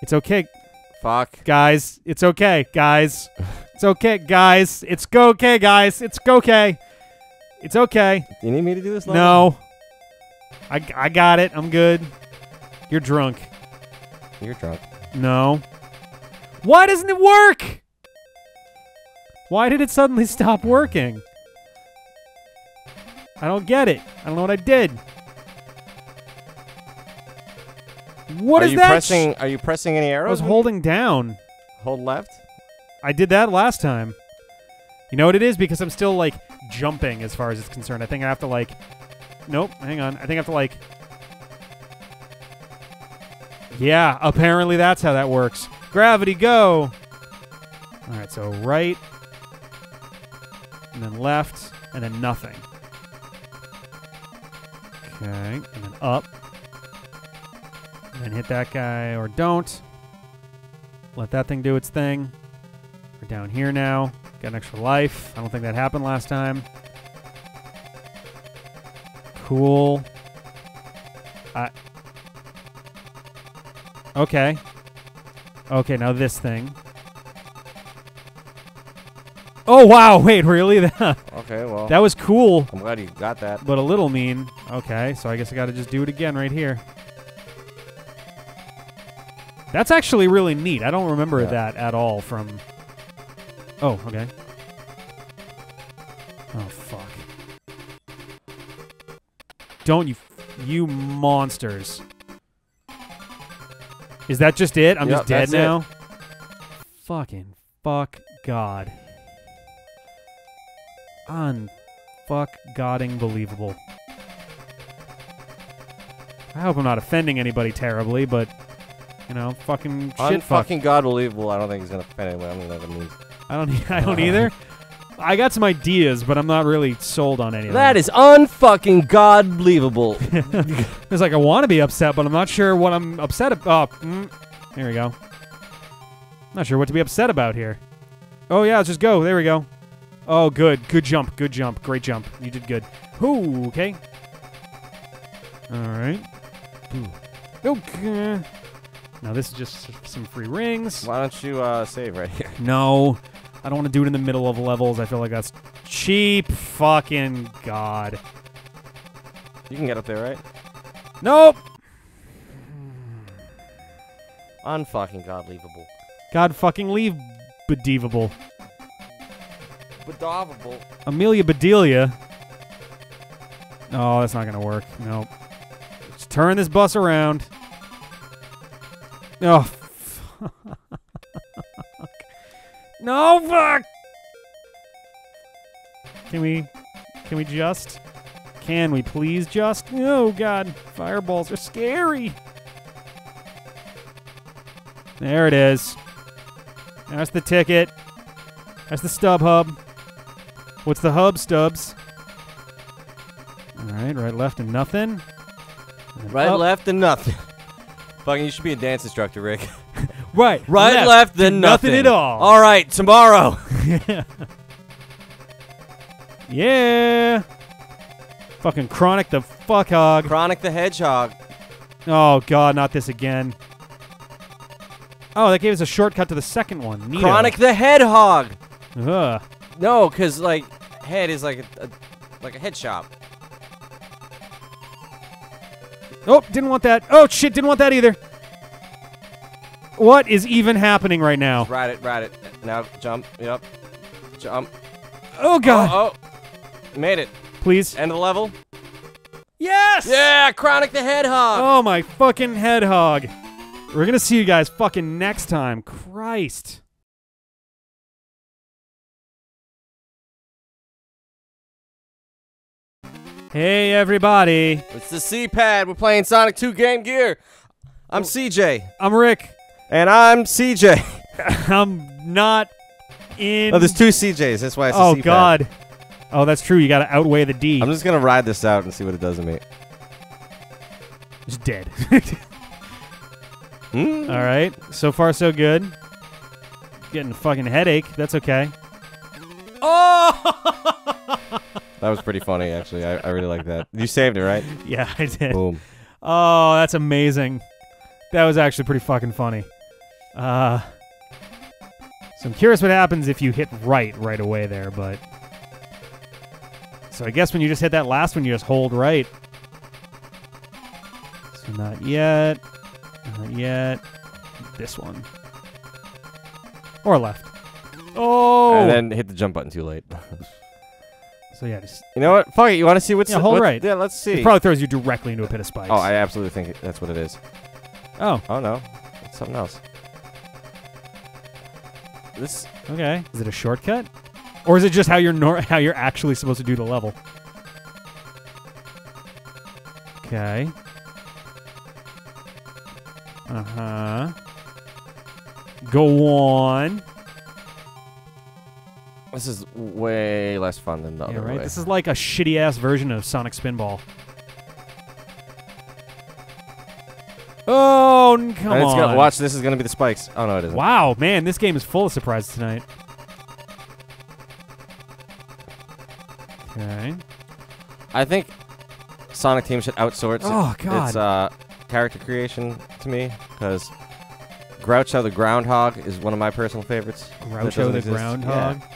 It's okay. Fuck. Guys, it's okay, guys. It's okay, guys. It's go okay, guys. It's go okay. It's okay. You need me to do this? No. I got it. I'm good. You're drunk. You're drunk. No. Why doesn't it work? Why did it suddenly stop working? I don't get it. I don't know what I did. What is that? Are you pressing any arrows? I was holding down. Hold left? I did that last time. You know what it is? Because I'm still, like, jumping as far as it's concerned. I think I have to, like... Nope, hang on. I think I have to, like... Yeah, apparently that's how that works. Gravity, go! All right, so right, and then left, and then nothing. Okay, and then up. And then hit that guy, or don't. Let that thing do its thing. We're down here now. Got an extra life. I don't think that happened last time. Cool. Okay. Okay, now this thing. Oh, wow. Wait, really? Okay, well. That was cool. I'm glad you got that. But a little mean. Okay, so I guess I got to just do it again right here. That's actually really neat. I don't remember that at all from... Oh, okay. Oh, fuck. Don't you... You monsters. Is that just it? I'm just dead now? Fucking fuck God. Un-fuck-godding believable. I hope I'm not offending anybody terribly, but... You know, fucking shit. Un-fucking-god believable. I don't think he's going to offend anyone. I don't know what that means. I don't either. I got some ideas, but I'm not really sold on any of them. That is un-fucking-god believable. It's like I want to be upset, but I'm not sure what I'm upset about. There we go. Not sure what to be upset about here. Oh yeah, let's just go. There we go. Oh good. Good jump. Good jump. Great jump. You did good. Ooh, okay. All right. Ooh. Okay. Now this is just some free rings. Why don't you save right here? No, I don't want to do it in the middle of levels. I feel like that's cheap. Fucking God. You can get up there, right? Nope. Unfucking God-leavable. God-fucking-leave-bedievable. Bedovable. Amelia Bedelia. Oh, that's not gonna work. Nope. Just turn this bus around. Oh, fuck. No, fuck! Can we please just? Oh, God. Fireballs are scary. There it is. That's the ticket. That's the stub hub. What's the hub, Stubbs? All right, right, left, and nothing. And right, up. Left, and nothing. Fucking, you should be a dance instructor, Rick. Right. Right, left, then nothing. Nothing at all. All right, tomorrow. Yeah. Fucking Chronic the fuckhog. Chronic the hedgehog. Oh, God, not this again. Oh, that gave us a shortcut to the second one. Neato. Chronic the head hog. Ugh. No, because, like, head is like a head shop. Oh, didn't want that. Oh, shit, didn't want that either. What is even happening right now? Just ride it. Now jump. Yep. Jump. Oh, God. Oh. Made it. Please. End of the level. Yes! Yeah, Chronic the hedgehog. Oh, my fucking hedgehog. We're going to see you guys fucking next time. Christ. Hey, everybody. It's the CPad. We're playing Sonic 2 Game Gear. I'm CJ. I'm Rick. And I'm CJ. I'm not in... Oh, there's two CJs. That's why it's a CPad. Oh, God. Oh, that's true. You got to outweigh the D. I'm just going to ride this out and see what it does to me. It's dead. Mm. All right. So far, so good. Getting a fucking headache. That's okay. Oh! That was pretty funny, actually. I really like that. You saved it, right? Yeah, I did. Boom. Oh, that's amazing. That was actually pretty fucking funny. So I'm curious what happens if you hit right away there, but... So I guess when you just hit that last one, you just hold right. So not yet. Not yet. This one. Or left. Oh! And then hit the jump button too late. So yeah, just... You know what? Fuck it, you want to see what's... Yeah, hold right. Yeah, let's see. It probably throws you directly into a pit of spikes. Oh, I absolutely think that's what it is. Oh. Oh, no. It's something else. This... Okay. Is it a shortcut? Or is it just how you're actually supposed to do the level? Okay. Uh-huh. Go on. This is way less fun than the other way. This is like a shitty-ass version of Sonic Spinball. Oh, come on. Watch, this is going to be the spikes. Oh, no, it isn't. Wow, man, this game is full of surprises tonight. Okay. I think Sonic Team should outsource its character creation to me, because Groucho the Groundhog is one of my personal favorites. Groucho the Groundhog? Yeah.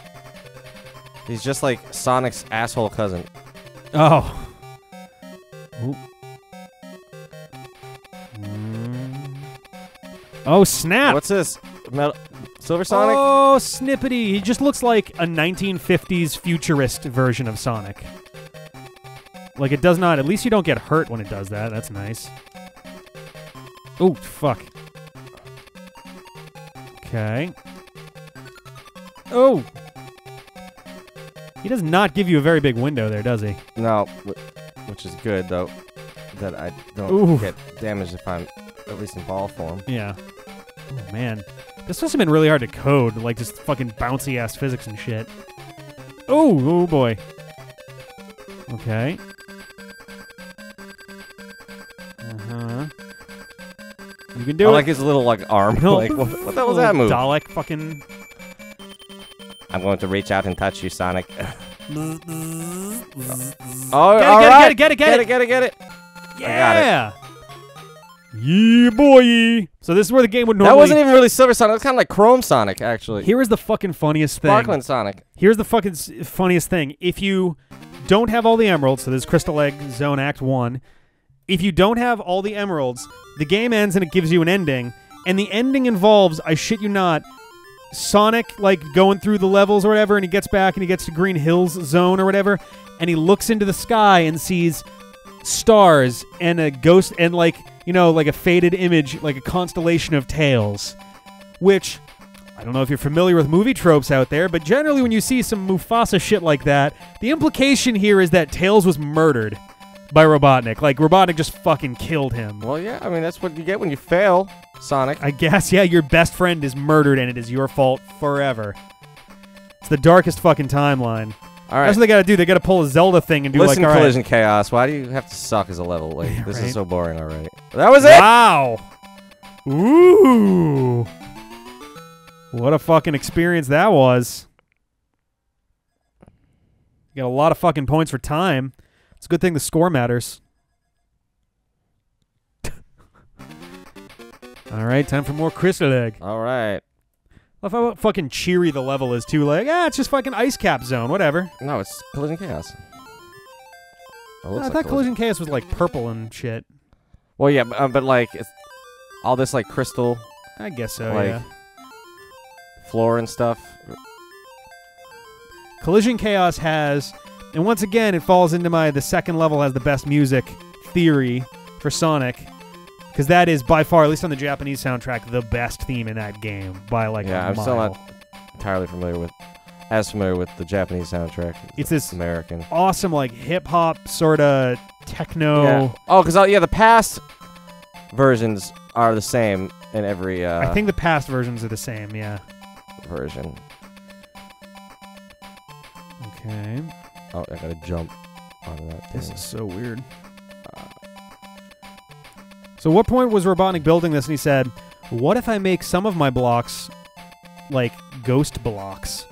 He's just like Sonic's asshole cousin. Oh. Oop. Oh, snap! What's this? Silver Sonic? Oh, snippety! He just looks like a 1950s futurist version of Sonic. Like, it does not... At least you don't get hurt when it does that. That's nice. Oh, fuck. Okay. Oh! He does not give you a very big window there, does he? No. Which is good, though, that I don't get damaged if I'm... At least in ball form. Yeah. Oh, man. This must have been really hard to code, like just fucking bouncy-ass physics and shit. Oh, oh boy. Okay. Uh-huh. You can do it. I like his little, like, arm. Like, what the hell was that move? Dalek fucking... I'm going to reach out and touch you, Sonic. Get it! Yeah! I got it. Yeah, boy! So this is where the game would normally... That wasn't even really Silver Sonic. It was kind of like Chrome Sonic, actually. Here is the fucking funniest thing. Sparkling Sonic. Here's the fucking funniest thing. If you don't have all the emeralds, so there's Crystal Egg Zone Act 1, if you don't have all the emeralds, the game ends and it gives you an ending, and the ending involves, I shit you not, Sonic, like, going through the levels or whatever, and he gets back and he gets to Green Hills Zone or whatever, and he looks into the sky and sees stars and a ghost and, like... You know, like a faded image, like a constellation of tails, which, I don't know if you're familiar with movie tropes out there, but generally when you see some Mufasa shit like that, the implication here is that Tails was murdered by Robotnik. Like, Robotnik just fucking killed him. Well, yeah, I mean, that's what you get when you fail, Sonic. I guess, yeah, your best friend is murdered and it is your fault forever. It's the darkest fucking timeline. All right. That's what they gotta do. They gotta pull a Zelda thing and do like, all right. Collision Chaos. Why do you have to suck as a level? Like, yeah, this is so boring already. That was it! Wow! Ooh! What a fucking experience that was. You got a lot of fucking points for time. It's a good thing the score matters. All right, time for more Crystal Egg. All right. I love how fucking cheery the level is, too. Like, ah, it's just fucking Ice Cap Zone, whatever. No, it's Collision Chaos. No, like I thought Collision Chaos was, like, purple and shit. Well, yeah, but like, it's all this, like, crystal... I guess so, like, yeah. Floor and stuff. Collision Chaos has... And once again, it falls into my... The second level has the best music theory for Sonic... Because that is, by far, at least on the Japanese soundtrack, the best theme in that game by, like, a mile. Yeah, I'm still not entirely familiar with the Japanese soundtrack. It's this American. Awesome, like, hip-hop, sort of techno. Yeah. Oh, because, yeah, the past versions are the same in every... I think the past versions are the same, yeah. Version. Okay. Oh, I gotta jump on that. This is so weird. So what point was Robotnik building this? And he said, what if I make some of my blocks like ghost blocks?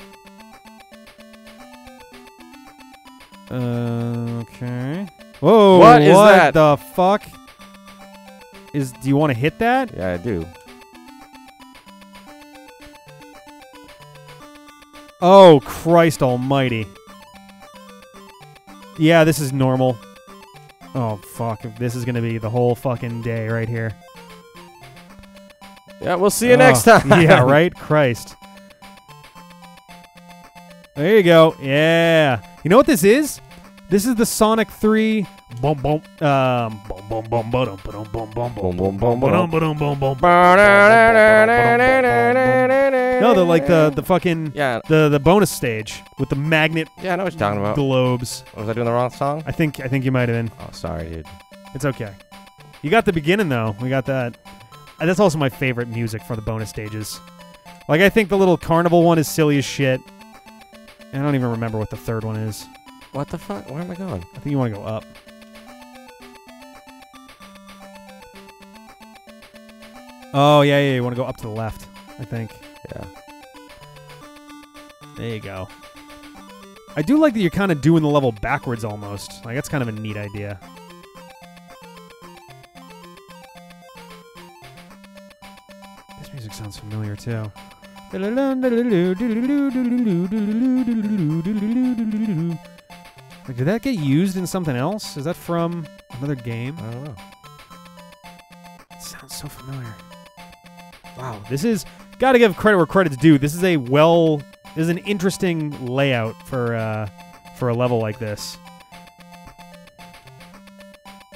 Okay. Whoa, what is that? What the fuck? Do you want to hit that? Yeah, I do. Oh, Christ almighty. Yeah, this is normal. Oh, fuck. This is going to be the whole fucking day right here. Yeah, we'll see you next time. Yeah, right? Christ. There you go. Yeah. You know what this is? This is the Sonic 3 No, the fucking the bonus stage with the magnet. Yeah, I know what you're talking about. Globes. Was I doing the wrong song? I think you might have been. Oh, sorry, dude. It's okay. You got the beginning though. We got that. That's also my favorite music for the bonus stages. Like I think the little carnival one is silly as shit. I don't even remember what the third one is. What the fuck? Where am I going? I think you want to go up. Oh yeah, you want to go up to the left, I think. Yeah. There you go. I do like that you're kind of doing the level backwards almost. Like, that's kind of a neat idea. This music sounds familiar, too. Like, did that get used in something else? Is that from another game? I don't know. It sounds so familiar. Wow, this is... Gotta give credit where credit's due. This is a this is an interesting layout for a level like this.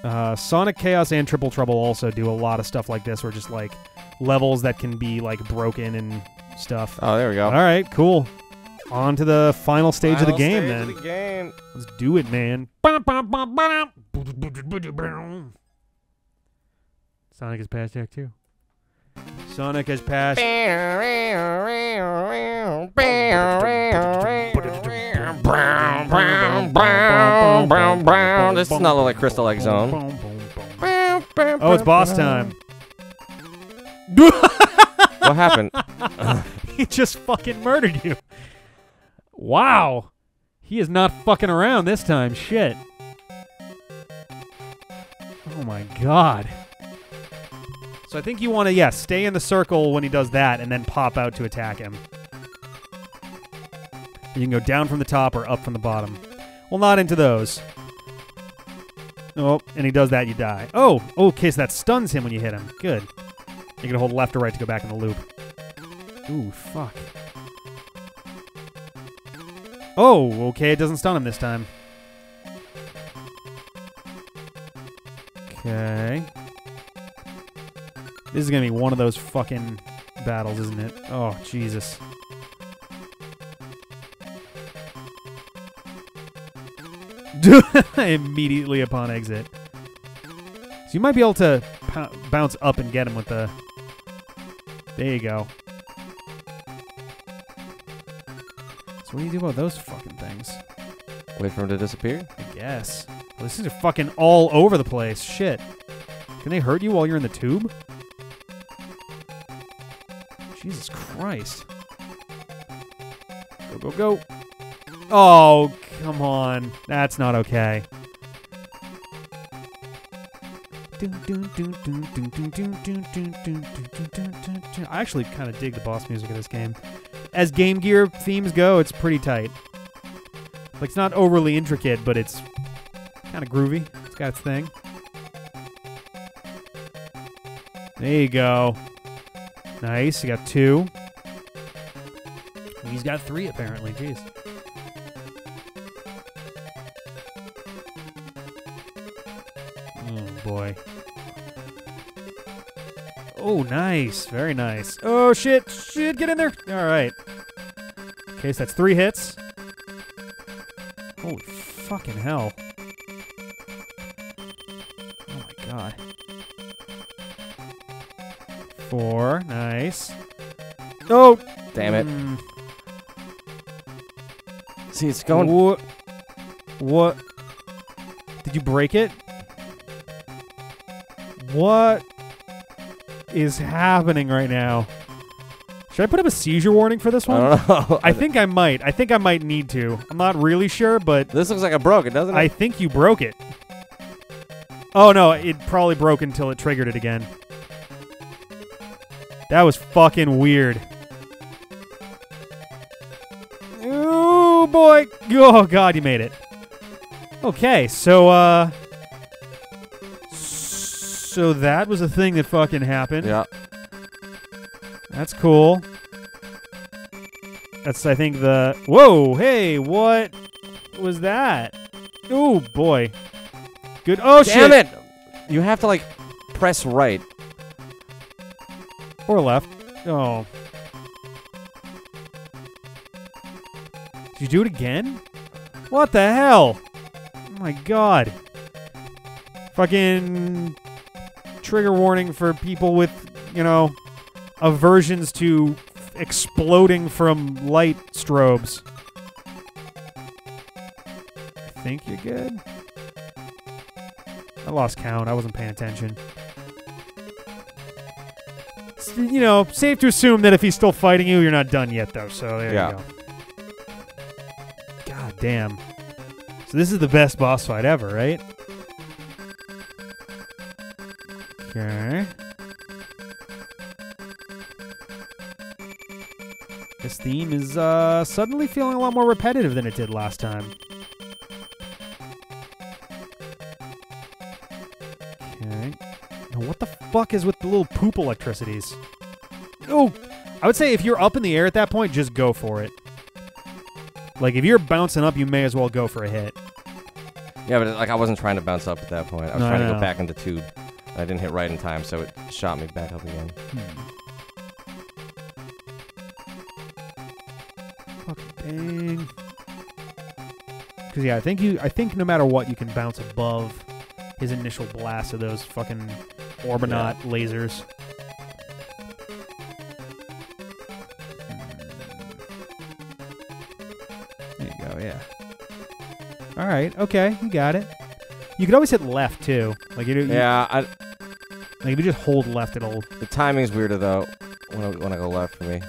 Sonic Chaos and Triple Trouble also do a lot of stuff like this, where just like levels that can be like broken and stuff. Oh, there we go. All right, cool. On to the final stage of the game, man. Let's do it, man. Sonic has passed Act 2. Sonic has passed. This is not like Crystal Lake Zone. Oh, it's boss time. What happened? He just fucking murdered you. Wow. He is not fucking around this time. Shit. Oh my god. So I think you want to, yeah, stay in the circle when he does that and then pop out to attack him. You can go down from the top or up from the bottom. Well, not into those. Oh, and he does that, you die. Oh, okay, so that stuns him when you hit him. Good. You can hold left or right to go back in the loop. Ooh, fuck. Oh, okay, it doesn't stun him this time. Okay. This is going to be one of those fucking battles, isn't it? Oh, Jesus. Immediately upon exit. So you might be able to bounce up and get him with the... There you go. So what do you do about those fucking things? Wait for him to disappear? I guess. Well, these things are fucking all over the place. Shit. Can they hurt you while you're in the tube? Jesus Christ. Go, go, go. Oh, come on. That's not okay. I actually kind of dig the boss music of this game. As Game Gear themes go, it's pretty tight. Like, it's not overly intricate, but it's kind of groovy. It's got its thing. There you go. Nice, you got two. He's got three, apparently. Jeez. Oh, boy. Oh, nice. Very nice. Oh, shit. Shit, get in there. All right. Okay, so that's three hits. Holy fucking hell. Oh, my God. Four. Nice. Oh! Damn it. See, it's going... What? Did you break it? What is happening right now? Should I put up a seizure warning for this one? I don't know. I think I might. I think I might need to. I'm not really sure, but... This looks like I broke it, doesn't it? I think you broke it. Oh, no. It probably broke until it triggered it again. That was fucking weird. boy! Oh god, you made it. Okay, so so that was a thing that fucking happened. Yeah. That's cool. That's, I think, the... Whoa, hey, what was that? Oh, boy. Good. Oh, shit. Damn it! You have to, like, press right. Or left. Oh. Did you do it again? What the hell? Oh, my God. Fucking... trigger warning for people with, you know, aversions to exploding from light strobes. I think you're good. I lost count. I wasn't paying attention. It's, you know, safe to assume that if he's still fighting you, you're not done yet, though. So there you go. God damn. So this is the best boss fight ever, right? Okay. This theme is suddenly feeling a lot more repetitive than it did last time. Okay. Now what the fuck is with the little poop electricities? Oh! I would say if you're up in the air at that point, just go for it. Like, if you're bouncing up, you may as well go for a hit. Yeah, but like I wasn't trying to bounce up at that point. I was trying to go back into tube. I didn't hit right in time, so it shot me back up again. Fucking dang. Cause yeah, I think no matter what, you can bounce above his initial blast of those fucking Orbonaut lasers. There you go. Yeah. All right. Okay. You got it. You could always hit left too. Like you do. Yeah. Like, if you just hold left, it'll... The timing's weirder, though, when I go left for me.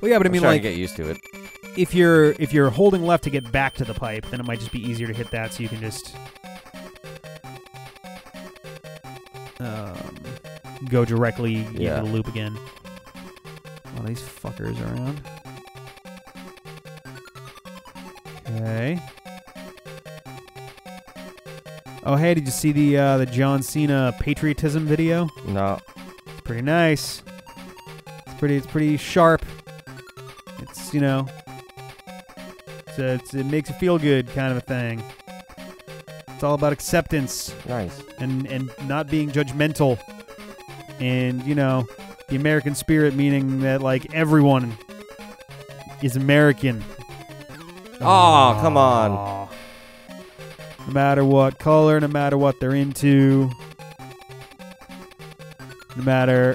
Well, yeah, but I mean, like... I'm trying to get used to it. If you're holding left to get back to the pipe, then it might just be easier to hit that, so you can just... go directly into the loop again. All these fuckers around. Okay. Oh, hey, did you see the John Cena patriotism video? No. It's pretty nice. It's pretty sharp. It's, you know, it makes you feel good kind of a thing. It's all about acceptance. Nice. And not being judgmental. And, you know, the American spirit, meaning that, like, everyone is American. Oh, come on. No matter what color, no matter what they're into, no matter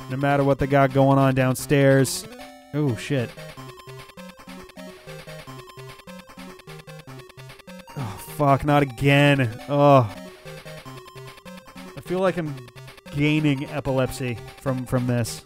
what they got going on downstairs. Oh, shit. Oh, fuck, not again. Oh. I feel like I'm gaining epilepsy from this.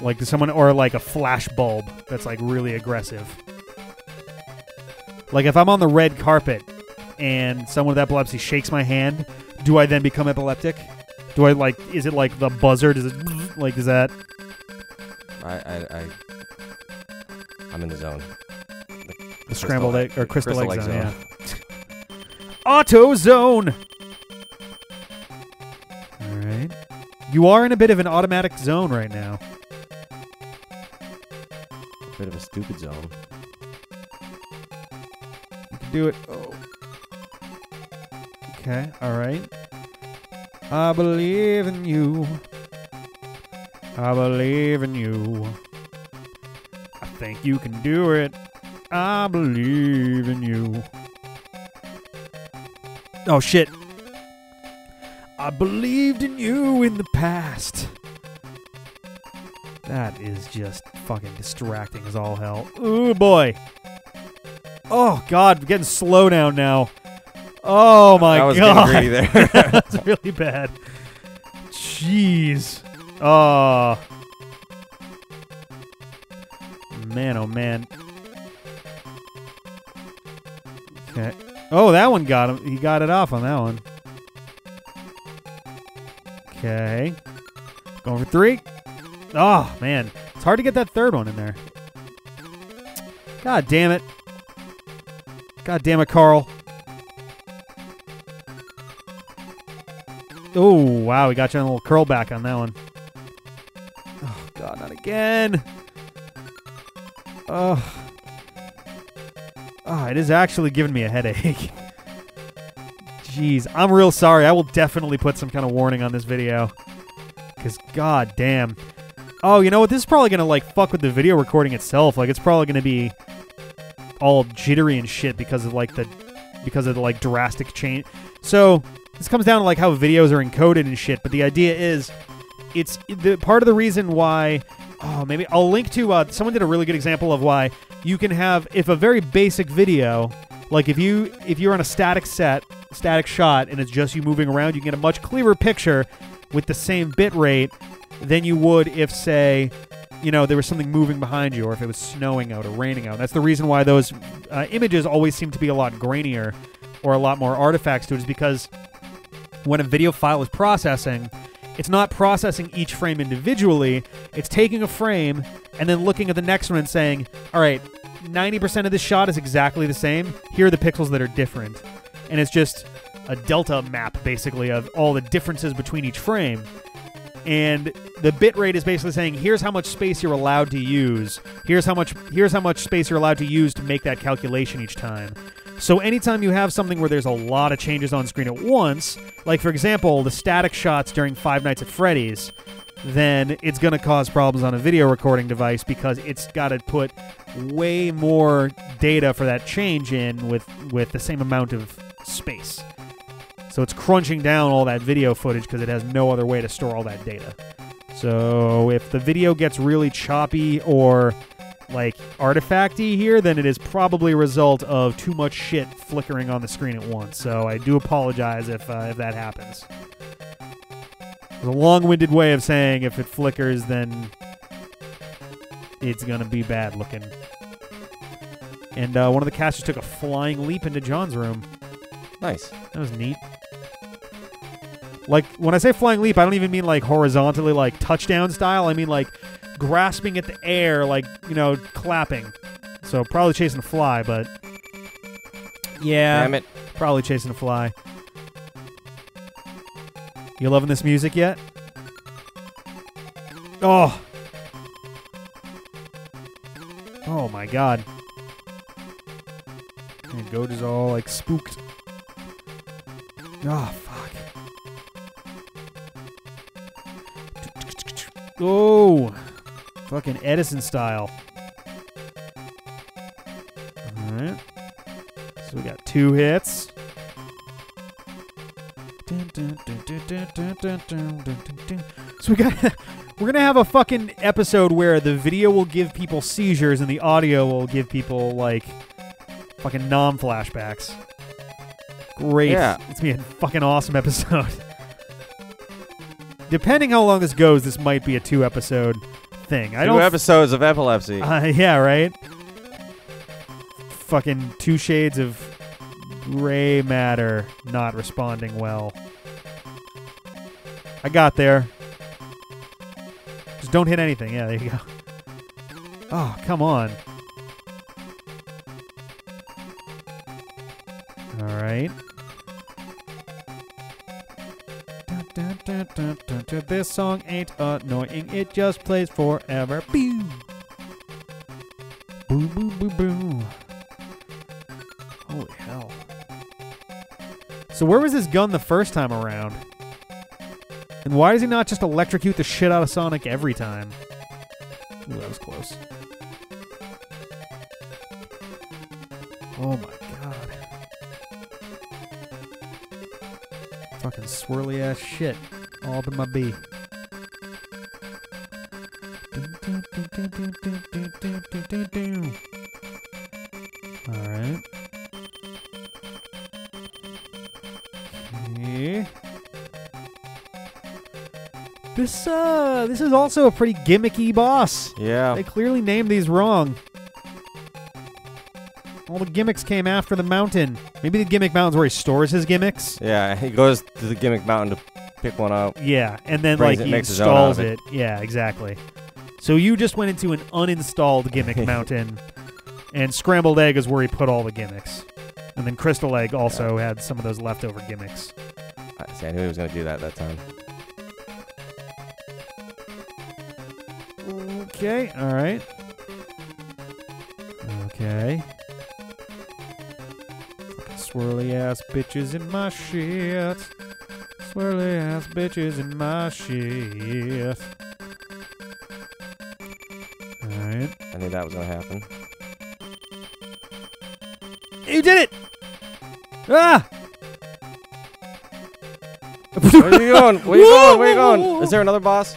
Like someone, or like a flash bulb that's like really aggressive. Like if I'm on the red carpet and someone with epilepsy shakes my hand, do I then become epileptic? Do I like? Is it like the buzzer? Does it like? Is that? I'm in the zone. The scrambled egg or crystal egg zone. Yeah. Auto zone. All right. You are in a bit of an automatic zone right now. Bit of a stupid zone. You can do it. Oh. Okay. All right. I believe in you. I believe in you. I think you can do it. I believe in you. Oh shit. I believed in you in the past. That is just fucking distracting as all hell. Ooh, boy. Oh, God. I'm getting slow down now. Oh, my God. I was getting greedy there. That's really bad. Jeez. Man, oh man. Okay. Oh, that one got him. He got it off on that one. Okay. Going for three. Oh, man. It's hard to get that third one in there. God damn it. God damn it, Carl. Oh, wow. We got you on a little curl back on that one. Oh, God, not again. Oh. Oh, it is actually giving me a headache. Jeez, I'm real sorry. I will definitely put some kind of warning on this video. Because, god damn. Oh, you know what? This is probably going to, like, fuck with the video recording itself. Like, it's probably going to be all jittery and shit because of, like, the drastic change. So, this comes down to, like, how videos are encoded and shit. But the idea is, it's part of the reason why... Oh, maybe I'll link to... someone did a really good example of why you can have... If a very basic video... Like, if you're on a static set, static shot, and it's just you moving around, you can get a much clearer picture with the same bit rate than you would if, say, you know, there was something moving behind you, or if it was snowing out or raining out. That's the reason why those images always seem to be a lot grainier or a lot more artifacts to it, is because when a video file is processing... It's not processing each frame individually. It's taking a frame and then looking at the next one and saying, all right, 90% of this shot is exactly the same. Here are the pixels that are different. And it's just a delta map, basically, of all the differences between each frame. And the bitrate is basically saying, here's how much space you're allowed to use. Here's how much space you're allowed to use to make that calculation each time. So anytime you have something where there's a lot of changes on screen at once, like, for example, the static shots during Five Nights at Freddy's, then it's going to cause problems on a video recording device because it's got to put way more data for that change in with the same amount of space. So it's crunching down all that video footage because it has no other way to store all that data. So if the video gets really choppy or... like artifacty here, then it is probably a result of too much shit flickering on the screen at once. So I do apologize if that happens. It's a long-winded way of saying if it flickers, then it's gonna be bad looking. And one of the casters took a flying leap into John's room. Nice. That was neat. Like, when I say flying leap, I don't even mean like horizontally, like touchdown style. I mean like grasping at the air, like, you know, clapping. So probably chasing a fly, but yeah, damn it, probably chasing a fly. You loving this music yet? Oh, oh my god! And Goat is all like spooked. Oh fuck! Oh. Fucking Edison style. Alright. So we got two hits. So we got... We're gonna have a fucking episode where the video will give people seizures and the audio will give people, like, fucking nom flashbacks. Great. Yeah. It's gonna be a fucking awesome episode. Depending how long this goes, this might be a two-episode... thing. I don't episodes of epilepsy. Yeah, right? Fucking two shades of gray matter not responding well. I got there. Just don't hit anything. Yeah, there you go. Oh, come on. All right. This song ain't annoying, it just plays forever. Boo! Boo, boo, boo, boo. Holy hell. So where was this gun the first time around? And why does he not just electrocute the shit out of Sonic every time? Ooh, that was close. Oh my god. Fucking swirly ass shit. All up in my B. Alright. Okay. This is also a pretty gimmicky boss. Yeah. They clearly named these wrong. All the gimmicks came after the mountain. Maybe the Gimmick Mountain's where he stores his gimmicks? Yeah, he goes to the Gimmick Mountain to pick one up. Yeah, and then like he installs it. Yeah, exactly. So you just went into an uninstalled Gimmick Mountain, and Scrambled Egg is where he put all the gimmicks. And then Crystal Egg also had some of those leftover gimmicks. I knew he was going to do that that time. Okay, all right. Okay. Swirly-ass bitches in my shit. Swirly-ass bitches in my shit. Alright. I knew that was gonna happen. You did it! Ah! Where are you going? Where are you going? Where are you going? Is there another boss?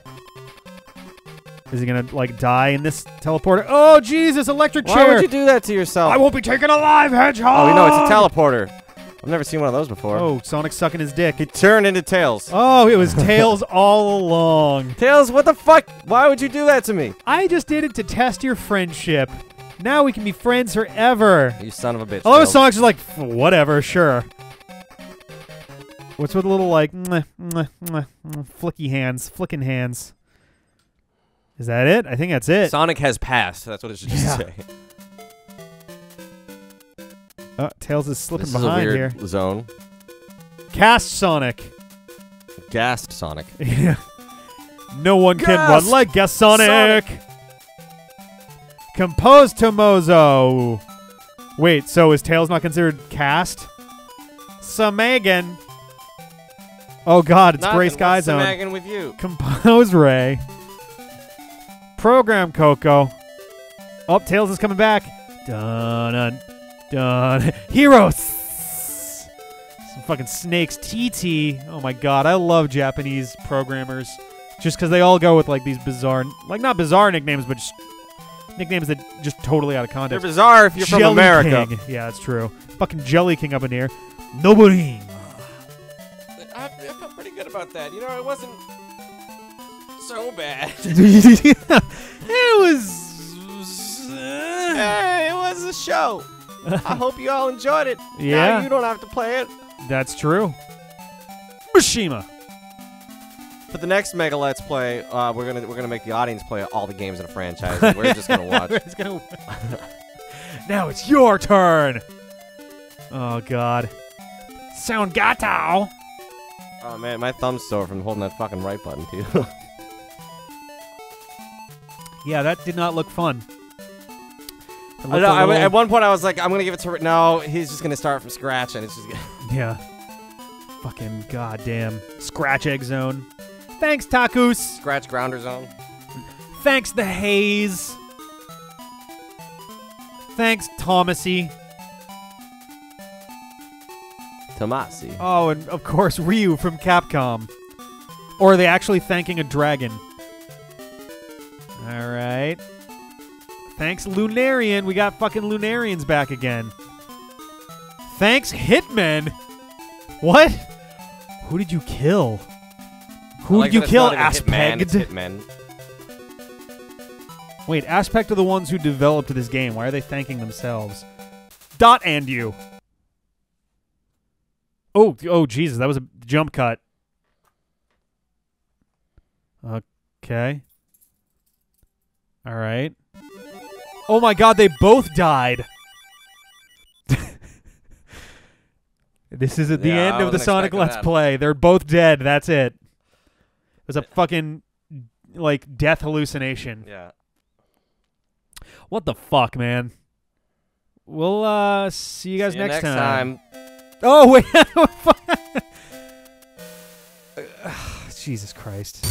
Is he gonna, like, die in this teleporter? Oh, Jesus, electric chair! Why would you do that to yourself? I won't be taken alive, hedgehog! Oh, no, it's a teleporter. I've never seen one of those before. Oh, Sonic sucking his dick. It turned into Tails. Oh, it was Tails all along. Tails, what the fuck? Why would you do that to me? I just did it to test your friendship. Now we can be friends forever. You son of a bitch. Although Sonic's just like, whatever, sure. What's with the little, like, flicky hands, flicking hands? Is that it? I think that's it. Sonic has passed. That's what it should just say. Oh, Tails is slipping behind here. This is a weird zone. Cast Sonic. Gassed Sonic. Yeah. No one can run like Gas Sonic. Compose Tomozo. Wait, so is Tails not considered cast? Samagan. Oh God, it's Gray Sky Zone. Samagan with you. Compose Ray. Program Coco. Oh, Tails is coming back. Dun dun. Heroes. Some fucking snakes. TT. Oh my God, I love Japanese programmers, just because they all go with like these bizarre, like not bizarre nicknames, but just nicknames that just totally out of context. They're bizarre if you're Jelly from America. King. Yeah, that's true. Fucking Jelly King up in here. Nobody. I felt pretty good about that. You know, it wasn't so bad. It was. It was a show. I hope you all enjoyed it. Yeah. Now you don't have to play it. That's true. Mishima. For the next Mega Let's Play, we're gonna make the audience play all the games in a franchise. We're just gonna watch. Now it's your turn. Oh God. Sound gato. Oh man, my thumb's sore from holding that fucking right button too. Yeah, that did not look fun. I know, at one point I was like, I'm going to give it to... No, he's just going to start from scratch and it's just... Yeah. Fucking goddamn. Scratch Egg Zone. Thanks, Takus. Scratch Grounder Zone. Thanks, The Haze. Thanks, Tomasi. Oh, and of course, Ryu from Capcom. Or are they actually thanking a dragon? All right. Thanks, Lunarian. We got fucking Lunarians back again. Thanks, Hitman. What? Who did you kill? Who did you kill, Aspect? Hitman. Wait, Aspect are the ones who developed this game. Why are they thanking themselves? Dot and you. Oh, Jesus. That was a jump cut. Okay. All right. Oh my God, they both died. This is at the end of the Sonic Let's Play. They're both dead. That's it. It was a fucking, like, death hallucination. Yeah. What the fuck, man? We'll see you guys next time. Oh, wait. Jesus Christ.